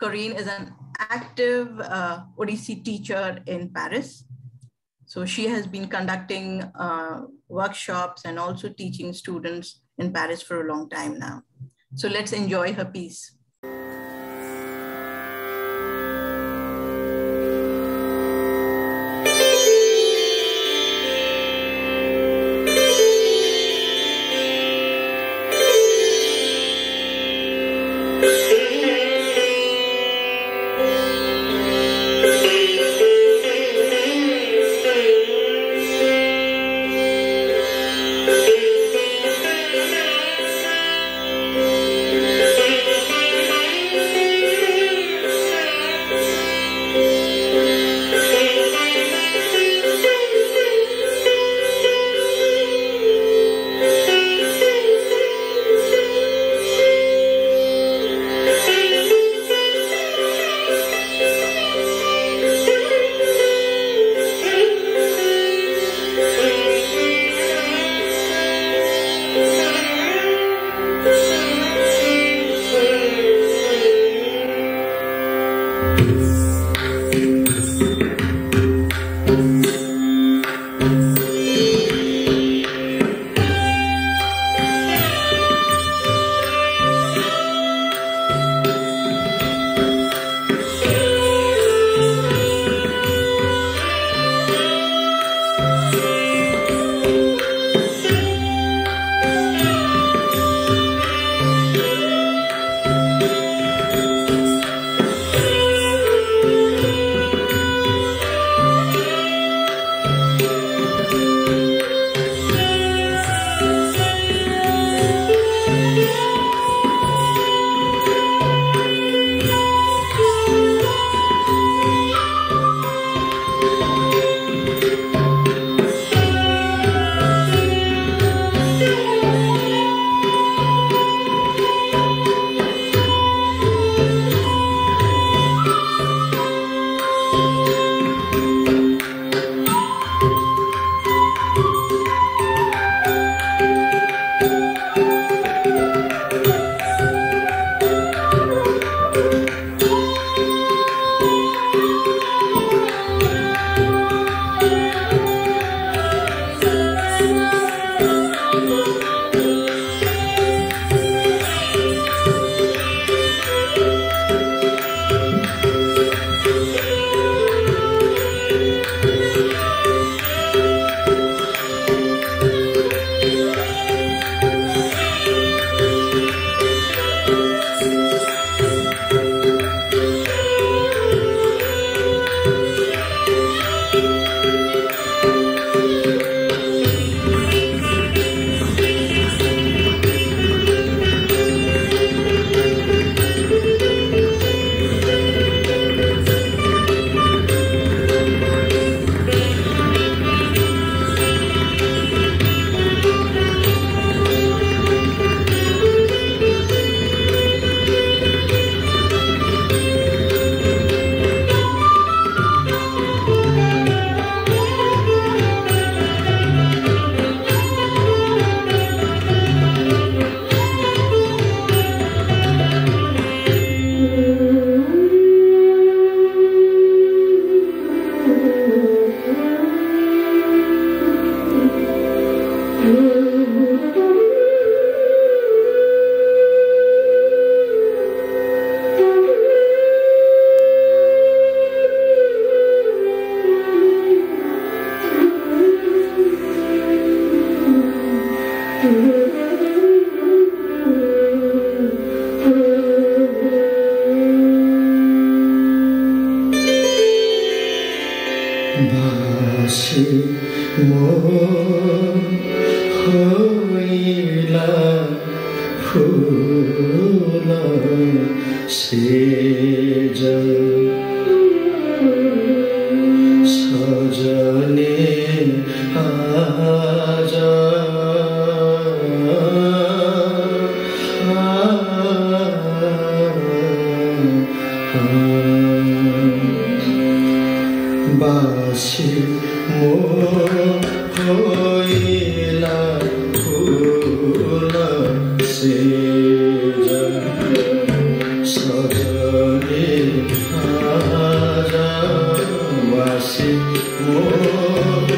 Corinne is an active Odissi teacher in Paris. So she has been conducting workshops and also teaching students in Paris for a long time now. So let's enjoy her piece. Oh,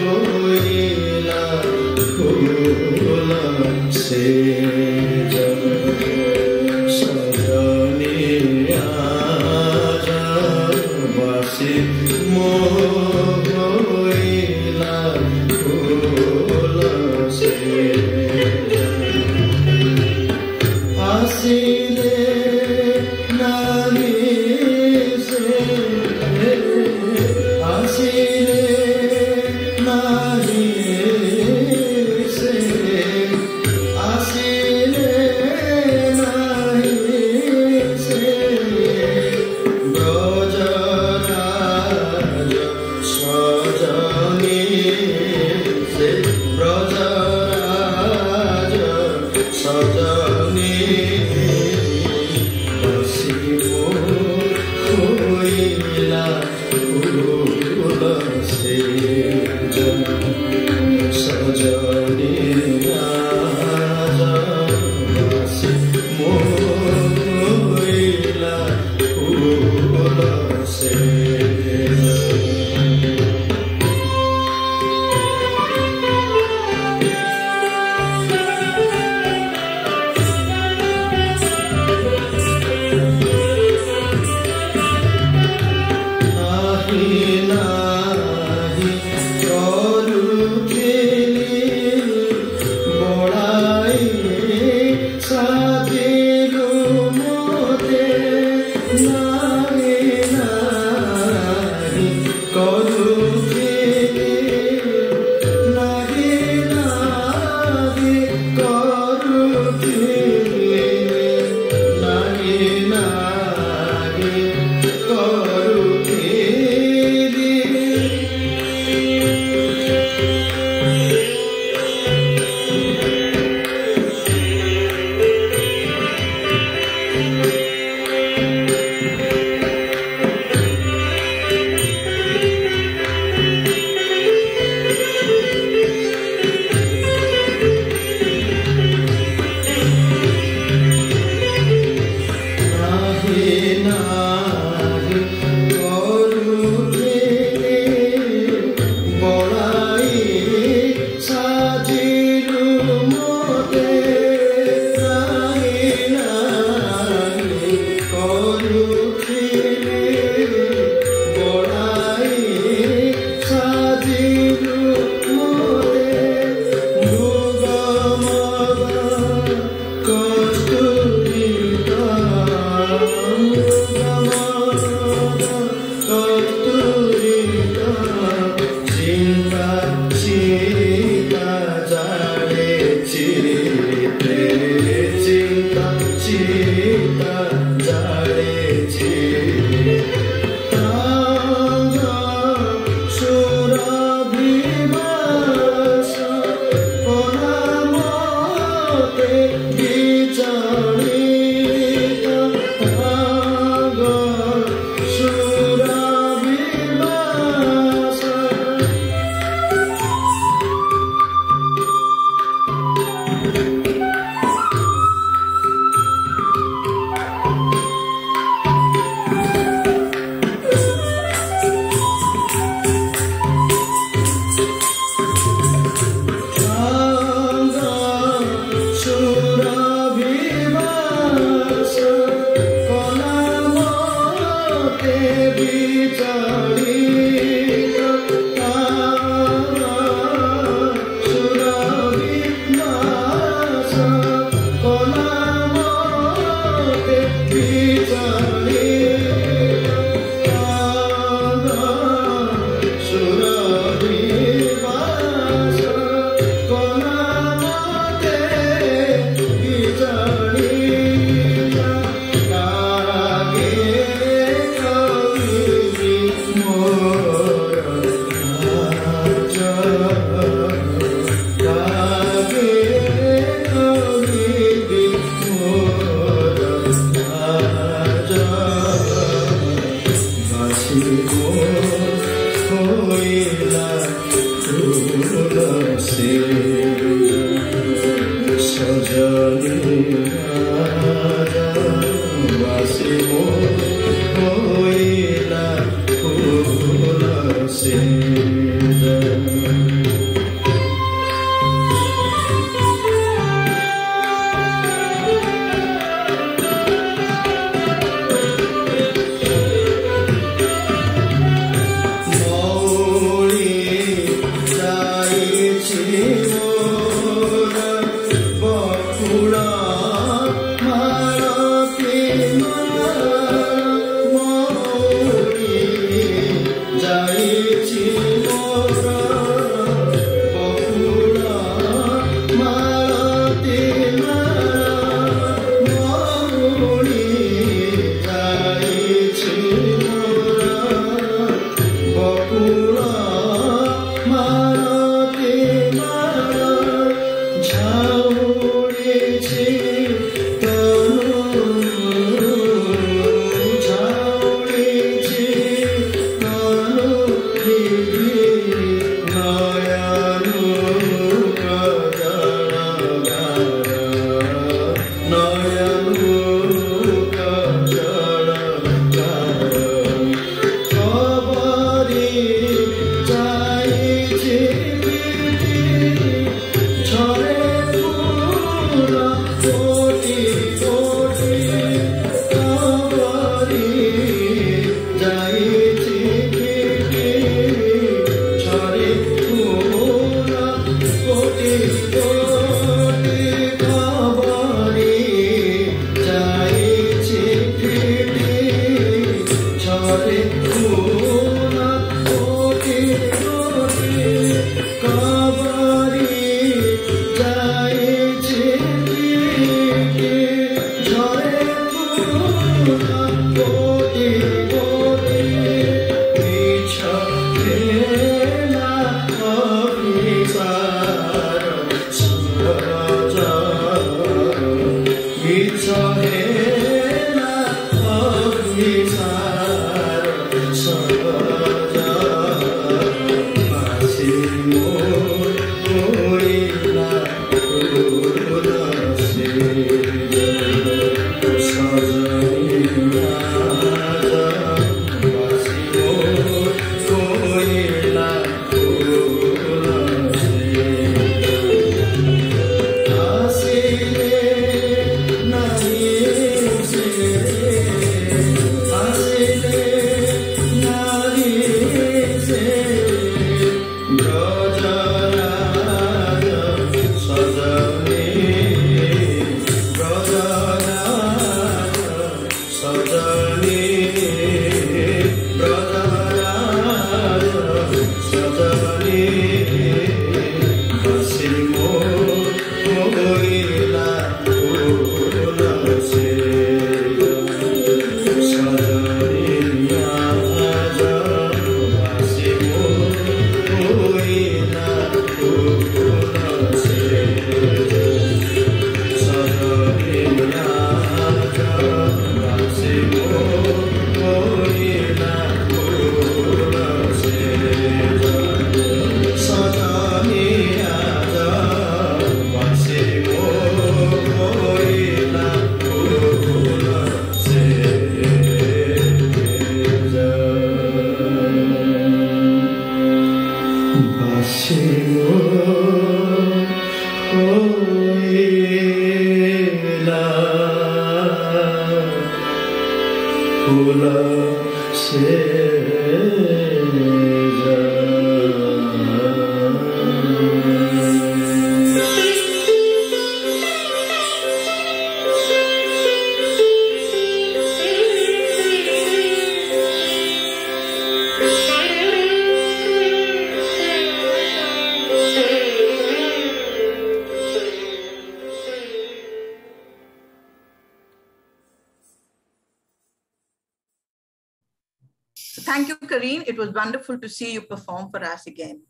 It was wonderful to see you perform for us again.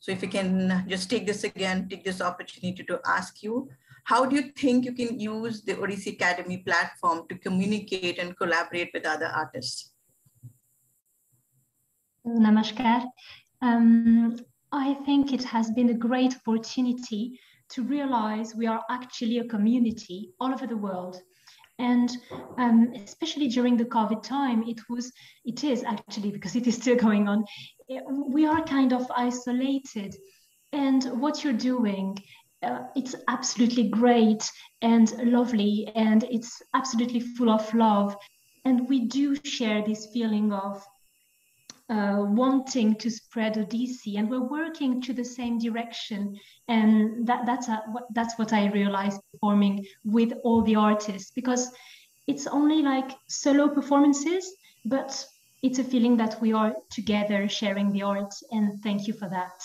So if you can just take this opportunity to ask you, how do you think you can use the Odissi Academy platform to communicate and collaborate with other artists? Namaskar. I think it has been a great opportunity to realize we are actually a community all over the world. And especially during the COVID time, it is actually, because it is still going on, we are kind of isolated. And what you're doing, it's absolutely great and lovely, and it's absolutely full of love. And we do share this feeling of wanting to spread Odissi, and we're working to the same direction, and that's what I realized performing with all the artists, because it's only like solo performances, but it's a feeling that we are together sharing the art. And thank you for that.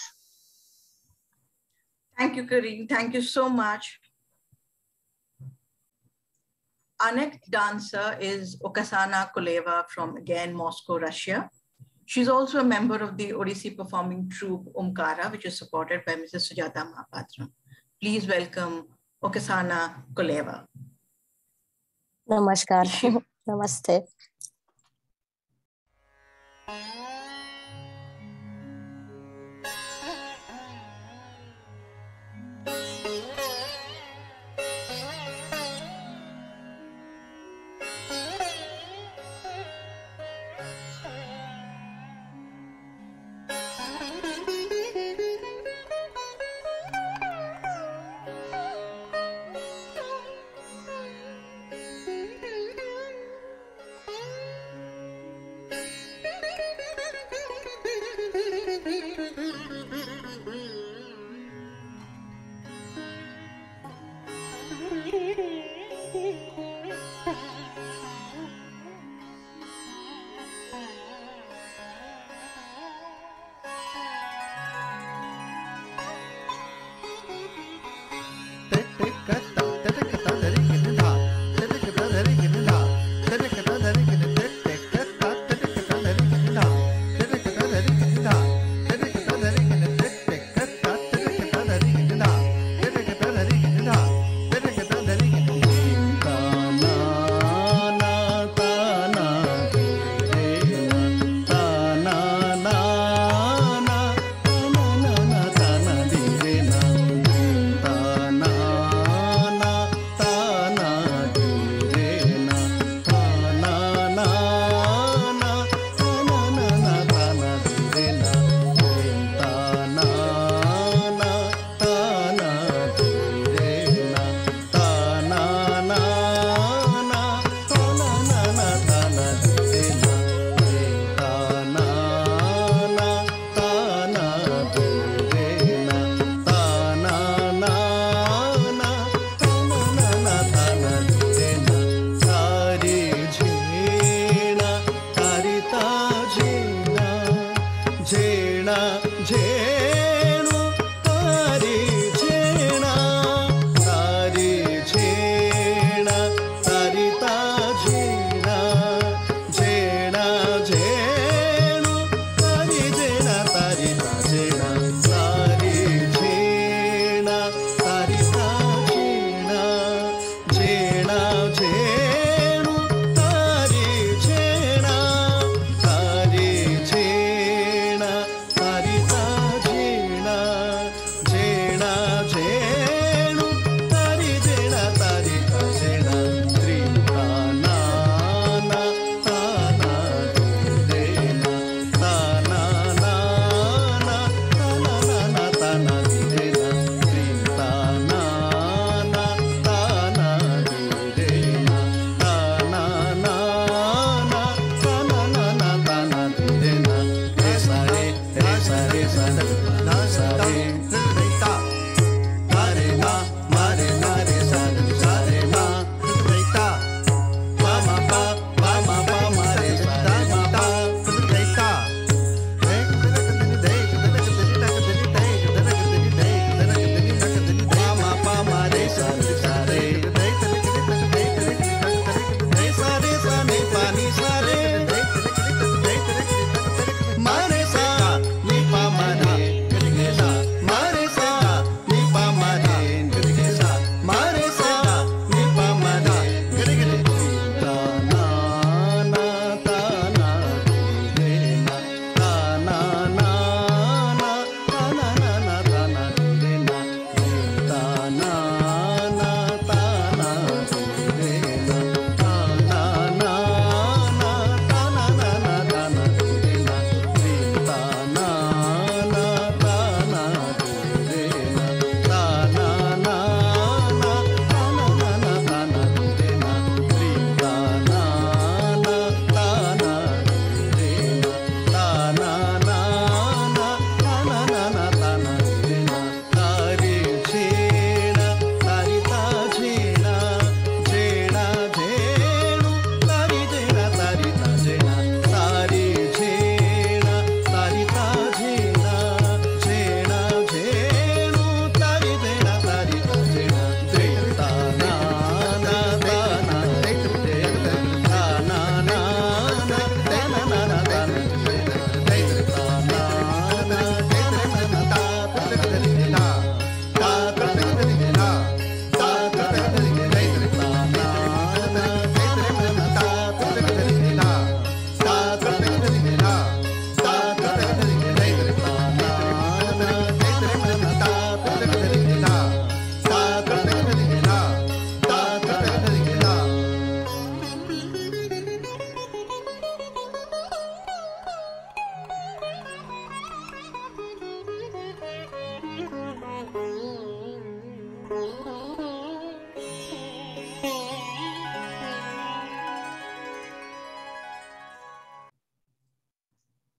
Thank you, Karine. Thank you so much. Our next dancer is Oksana Kuleva from, again, Moscow, Russia. She's also a member of the Odissi performing troupe Omkara, which is supported by Mrs. Sujata Mahapatra. Please welcome Oksana Kuleva. Namaskar. Namaste.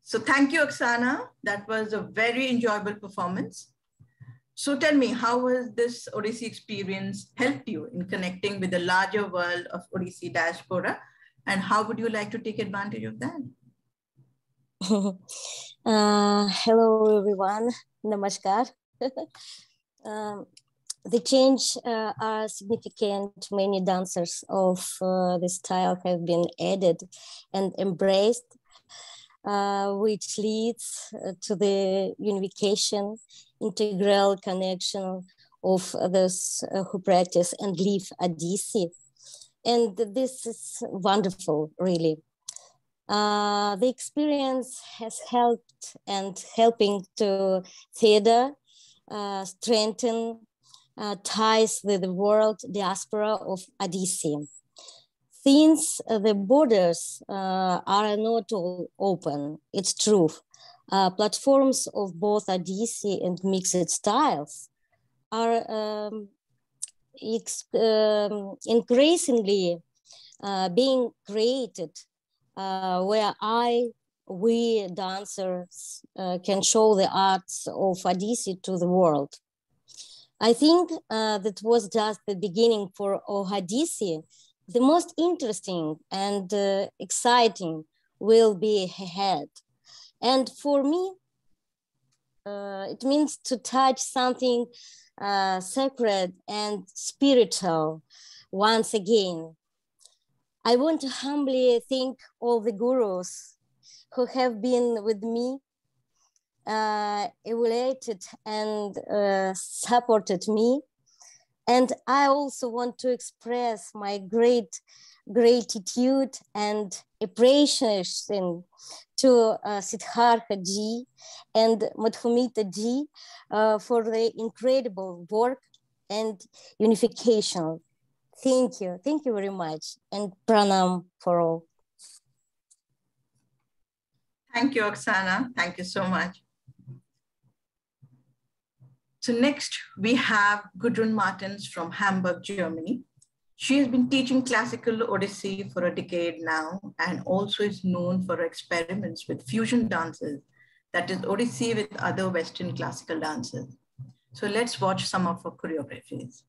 So thank you, Oksana. That was a very enjoyable performance. So tell me, how has this Odissi experience helped you in connecting with the larger world of Odissi diaspora? And how would you like to take advantage of that? Hello, everyone. Namaskar. The change are significant. Many dancers of the style have been added and embraced, which leads to the unification, integral connection of those who practice and live Odissi. And this is wonderful, really. The experience has helped and helping to theater strengthen ties with the world diaspora of Odissi. Since the borders are not all open, it's true. Platforms of both Odissi and mixed styles are increasingly being created, where we dancers can show the arts of Odissi to the world. I think that was just the beginning for Oh, Odissi. The most interesting and exciting will be ahead. And for me, it means to touch something sacred and spiritual once again. I want to humbly thank all the gurus who have been with me, evaluated and supported me. And I also want to express my great gratitude and appreciation to Siddhartha Ji and Madhumita Ji for the incredible work and unification. Thank you. Thank you very much. And pranam for all. Thank you, Oksana. Thank you so much. So next we have Gudrun Martens from Hamburg, Germany. She has been teaching classical Odissi for a decade now and also is known for her experiments with fusion dances, that is Odissi with other Western classical dances. So let's watch some of her choreographies.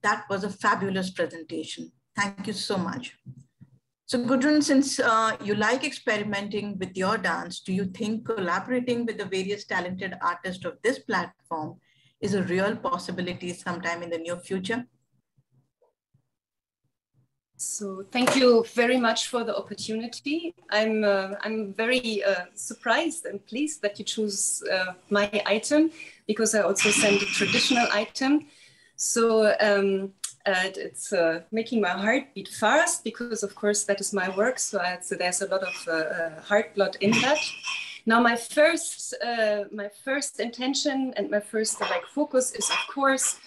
That was a fabulous presentation. Thank you so much. So Gudrun, since you like experimenting with your dance, do you think collaborating with the various talented artists of this platform is a real possibility sometime in the near future? So thank you very much for the opportunity. I'm very surprised and pleased that you choose my item, because I also send a traditional item. So it's making my heart beat fast, because of course that is my work. So, so there's a lot of heart blood in that. Now my first intention and my first focus is of course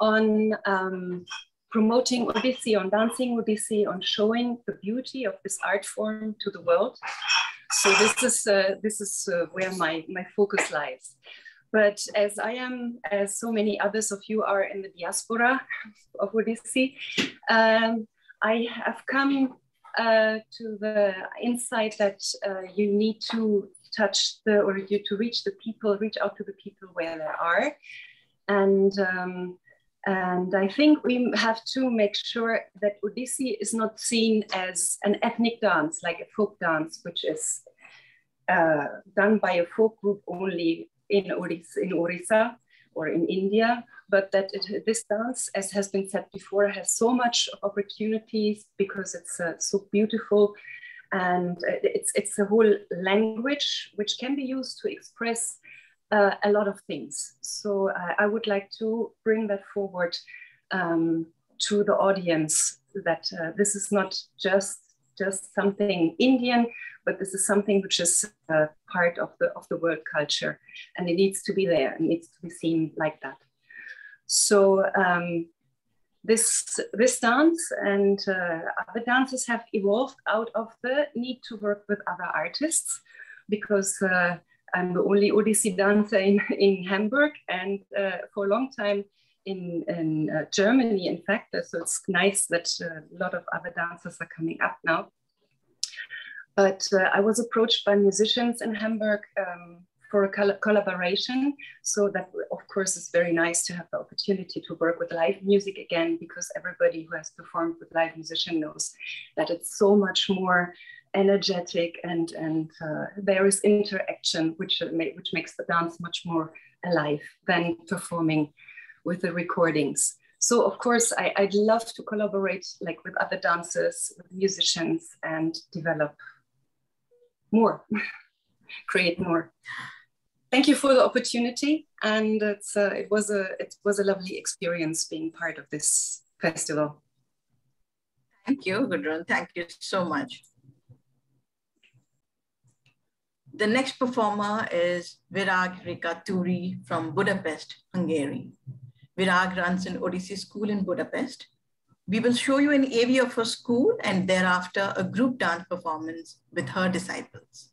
on promoting Odissi, on dancing Odissi, on showing the beauty of this art form to the world. So this is where my focus lies. But as I am, as so many others of you are in the diaspora of Odissi, I have come to the insight that you need to reach the people, reach out to the people where they are. And I think we have to make sure that Odissi is not seen as an ethnic dance, like a folk dance, which is done by a folk group only in Orissa or in India, but that this dance, as has been said before, has so much opportunities because it's so beautiful, and it's a whole language which can be used to express a lot of things. So I would like to bring that forward to the audience, that this is not just just something Indian, but this is something which is part of the world culture, and it needs to be there, it needs to be seen like that. So this dance and other dances have evolved out of the need to work with other artists, because I'm the only Odissi dancer in Hamburg, and for a long time in Germany, in fact. So it's nice that a lot of other dancers are coming up now. But I was approached by musicians in Hamburg for a collaboration. So that, of course, is very nice to have the opportunity to work with live music again, because everybody who has performed with live musician knows that it's so much more energetic, and there is interaction, which makes the dance much more alive than performing with the recordings. So of course, I'd love to collaborate like with other dancers, with musicians, and develop more, create more. Thank you for the opportunity, and it's, it was a lovely experience being part of this festival. Thank you, Gudrun. Thank you so much. The next performer is Virag Rikaturi from Budapest, Hungary. Virag runs an Odissi school in Budapest. We will show you an AV of her school and thereafter a group dance performance with her disciples.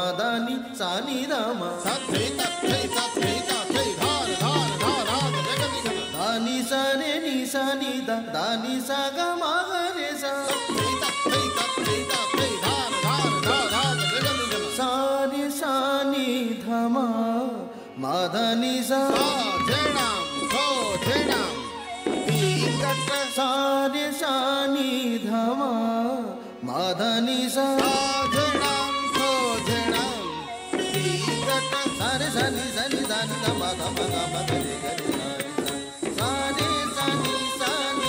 Madani Sani Rama Dani Sane Ni Sani Da Dani Saga Maharesa Sani Sani Dhama Madani Sa Sani Sani Dhama Madani Sa Jenam Ko Jenam Sani Sani Sani Sani Dhama Dhama Dhama Gare Gare Sani Sani Sani Sani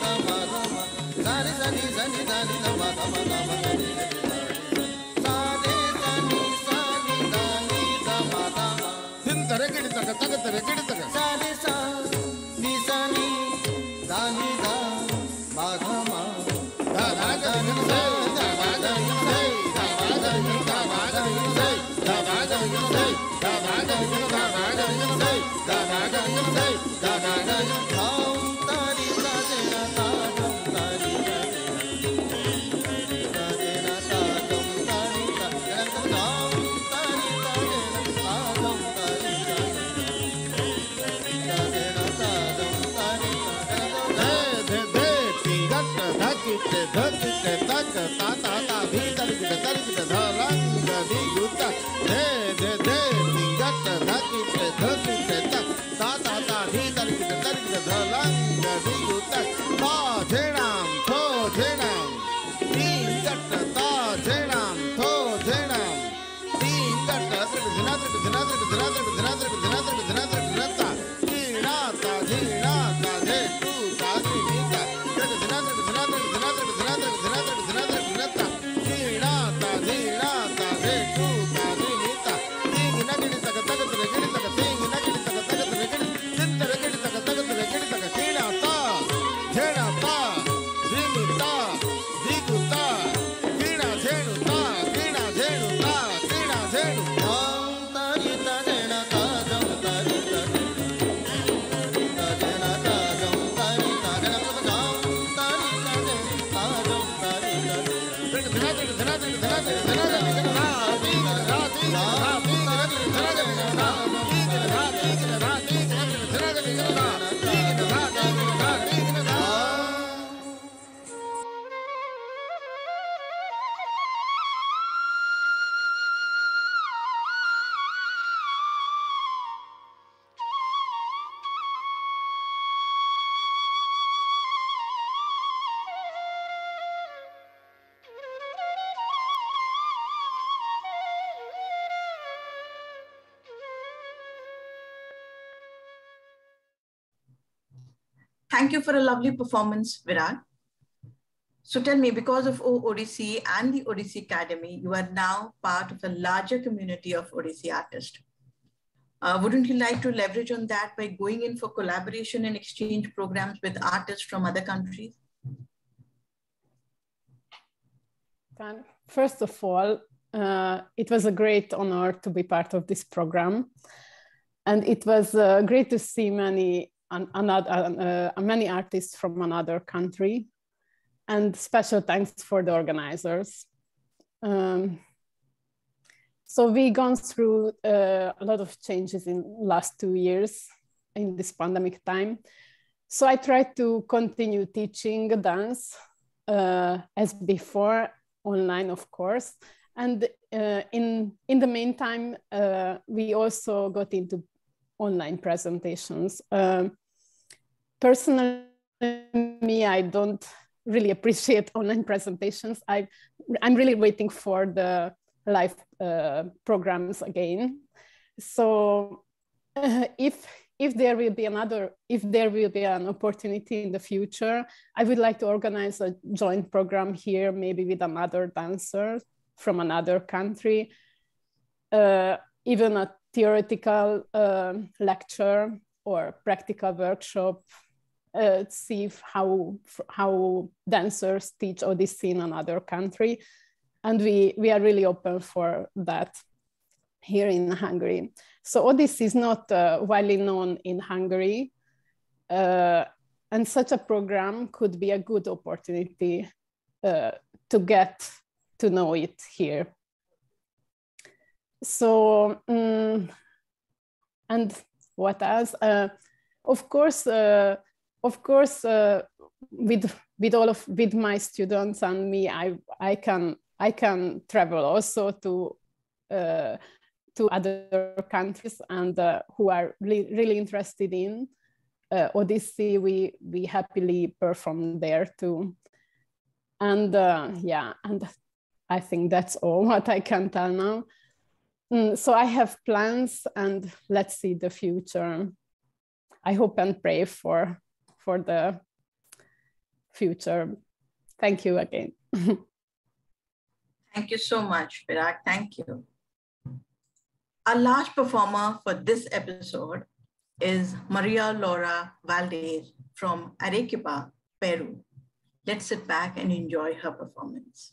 Dhama Dhama Sani Sani Sani Sani Dhama Dhama Dhama Gare Gare Sani Sani Sani Sani Dhama Dhama Din Tere Gedi Taka Taka Tere Gedi Taka Sani Sani Sani Sani Madhama Thank you for a lovely performance, Virat. So tell me, because of OODC and the Odissi Academy, you are now part of a larger community of Odissi artists. Wouldn't you like to leverage on that by going in for collaboration and exchange programs with artists from other countries? First of all, it was a great honor to be part of this program. And it was great to see many artists from another country, and special thanks for the organizers. So we've gone through a lot of changes in last 2 years in this pandemic time. So I tried to continue teaching dance as before, online of course. And in the meantime, we also got into online presentations. Personally, me, I don't really appreciate online presentations. I'm really waiting for the live programs again. So if there will be an opportunity in the future, I would like to organize a joint program here, maybe with another dancer from another country, even a theoretical lecture or practical workshop, see how dancers teach Odissi in another country. And we are really open for that here in Hungary. So Odissi is not widely known in Hungary, and such a program could be a good opportunity to get to know it here. So, and what else? Of course, with my students and me, I can travel also to other countries and who are really interested in Odissi. We happily perform there too, and yeah, and I think that's all what I can tell now. So I have plans, and let's see the future. I hope and pray for the future. Thank you again. Thank you so much, Parag. Thank you. Our last performer for this episode is Maria Laura Valdez from Arequipa, Peru. Let's sit back and enjoy her performance.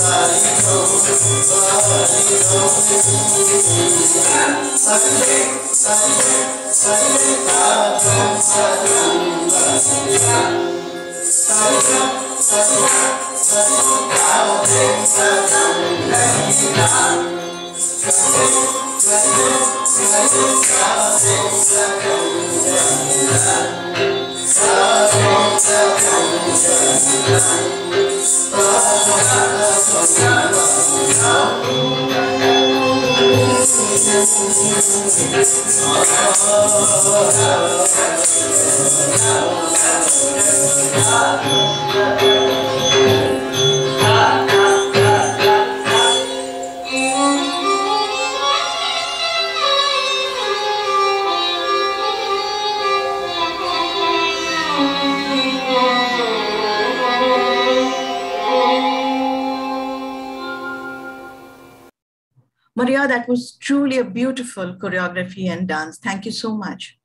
Maria, that was truly a beautiful choreography and dance. Thank you so much.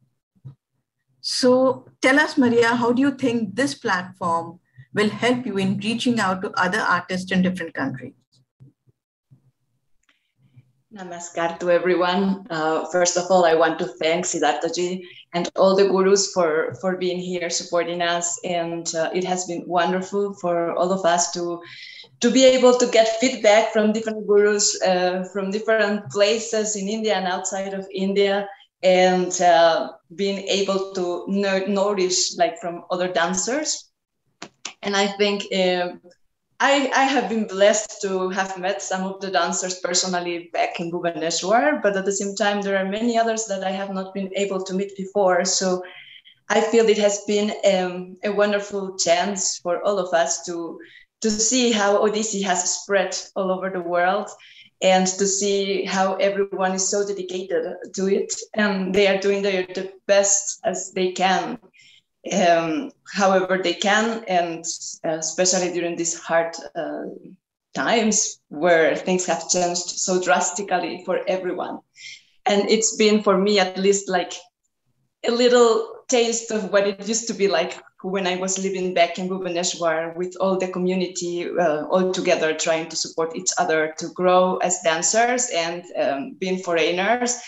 So tell us, Maria, how do you think this platform will help you in reaching out to other artists in different countries? Namaskar to everyone. First of all, I want to thank Siddharthaji and all the gurus for being here supporting us. And it has been wonderful for all of us to be able to get feedback from different gurus, from different places in India and outside of India, and being able to nourish like from other dancers. And I think I have been blessed to have met some of the dancers personally back in Bhubaneswar, but at the same time, there are many others that I have not been able to meet before. So I feel it has been a wonderful chance for all of us to see how Odissi has spread all over the world and to see how everyone is so dedicated to it and they are doing their the best as they can, however they can, and especially during these hard times where things have changed so drastically for everyone. And it's been for me at least like a little taste of what it used to be like when I was living back in Bhubaneswar with all the community all together trying to support each other to grow as dancers and being foreigners.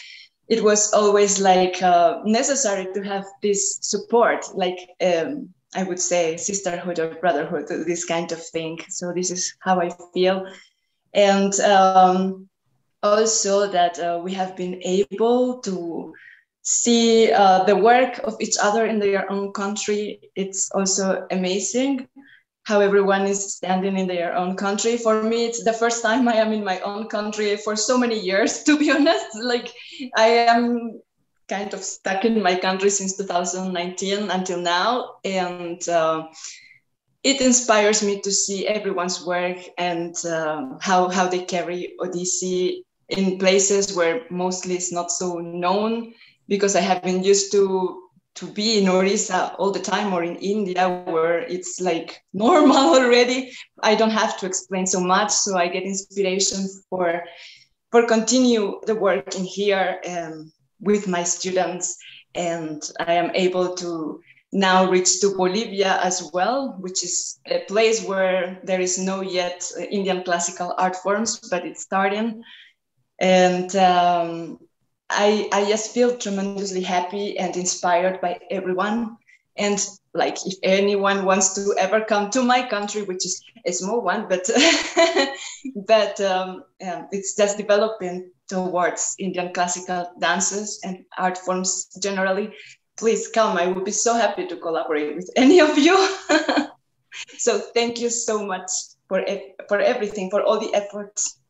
It was always like necessary to have this support, like I would say sisterhood or brotherhood, this kind of thing. So this is how I feel. And also that we have been able to see the work of each other in their own country. It's also amazing how everyone is standing in their own country. For me, it's the first time I am in my own country for so many years, to be honest. Like I am kind of stuck in my country since 2019 until now. And it inspires me to see everyone's work and how they carry Odissi in places where mostly it's not so known. Because I have been used to be in Orissa all the time or in India where it's like normal already. I don't have to explain so much. So I get inspiration for continue the work in here with my students. And I am able to now reach to Bolivia as well, which is a place where there is no yet Indian classical art forms, but it's starting. And I just feel tremendously happy and inspired by everyone. And like, if anyone wants to ever come to my country, which is a small one, but it's just developing towards Indian classical dances and art forms generally, please come. I would be so happy to collaborate with any of you. So thank you so much for everything, for all the efforts.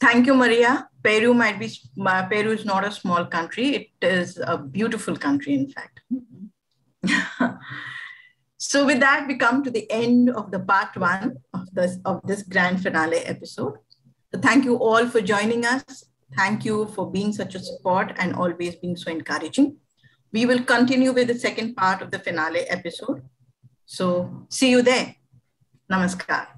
Thank you, Maria. Peru is not a small country. It is a beautiful country, in fact. Mm-hmm. So with that, we come to the end of the part one of this grand finale episode. So thank you all for joining us. Thank you for being such a support and always being so encouraging. We will continue with the second part of the finale episode. So see you there. Namaskar.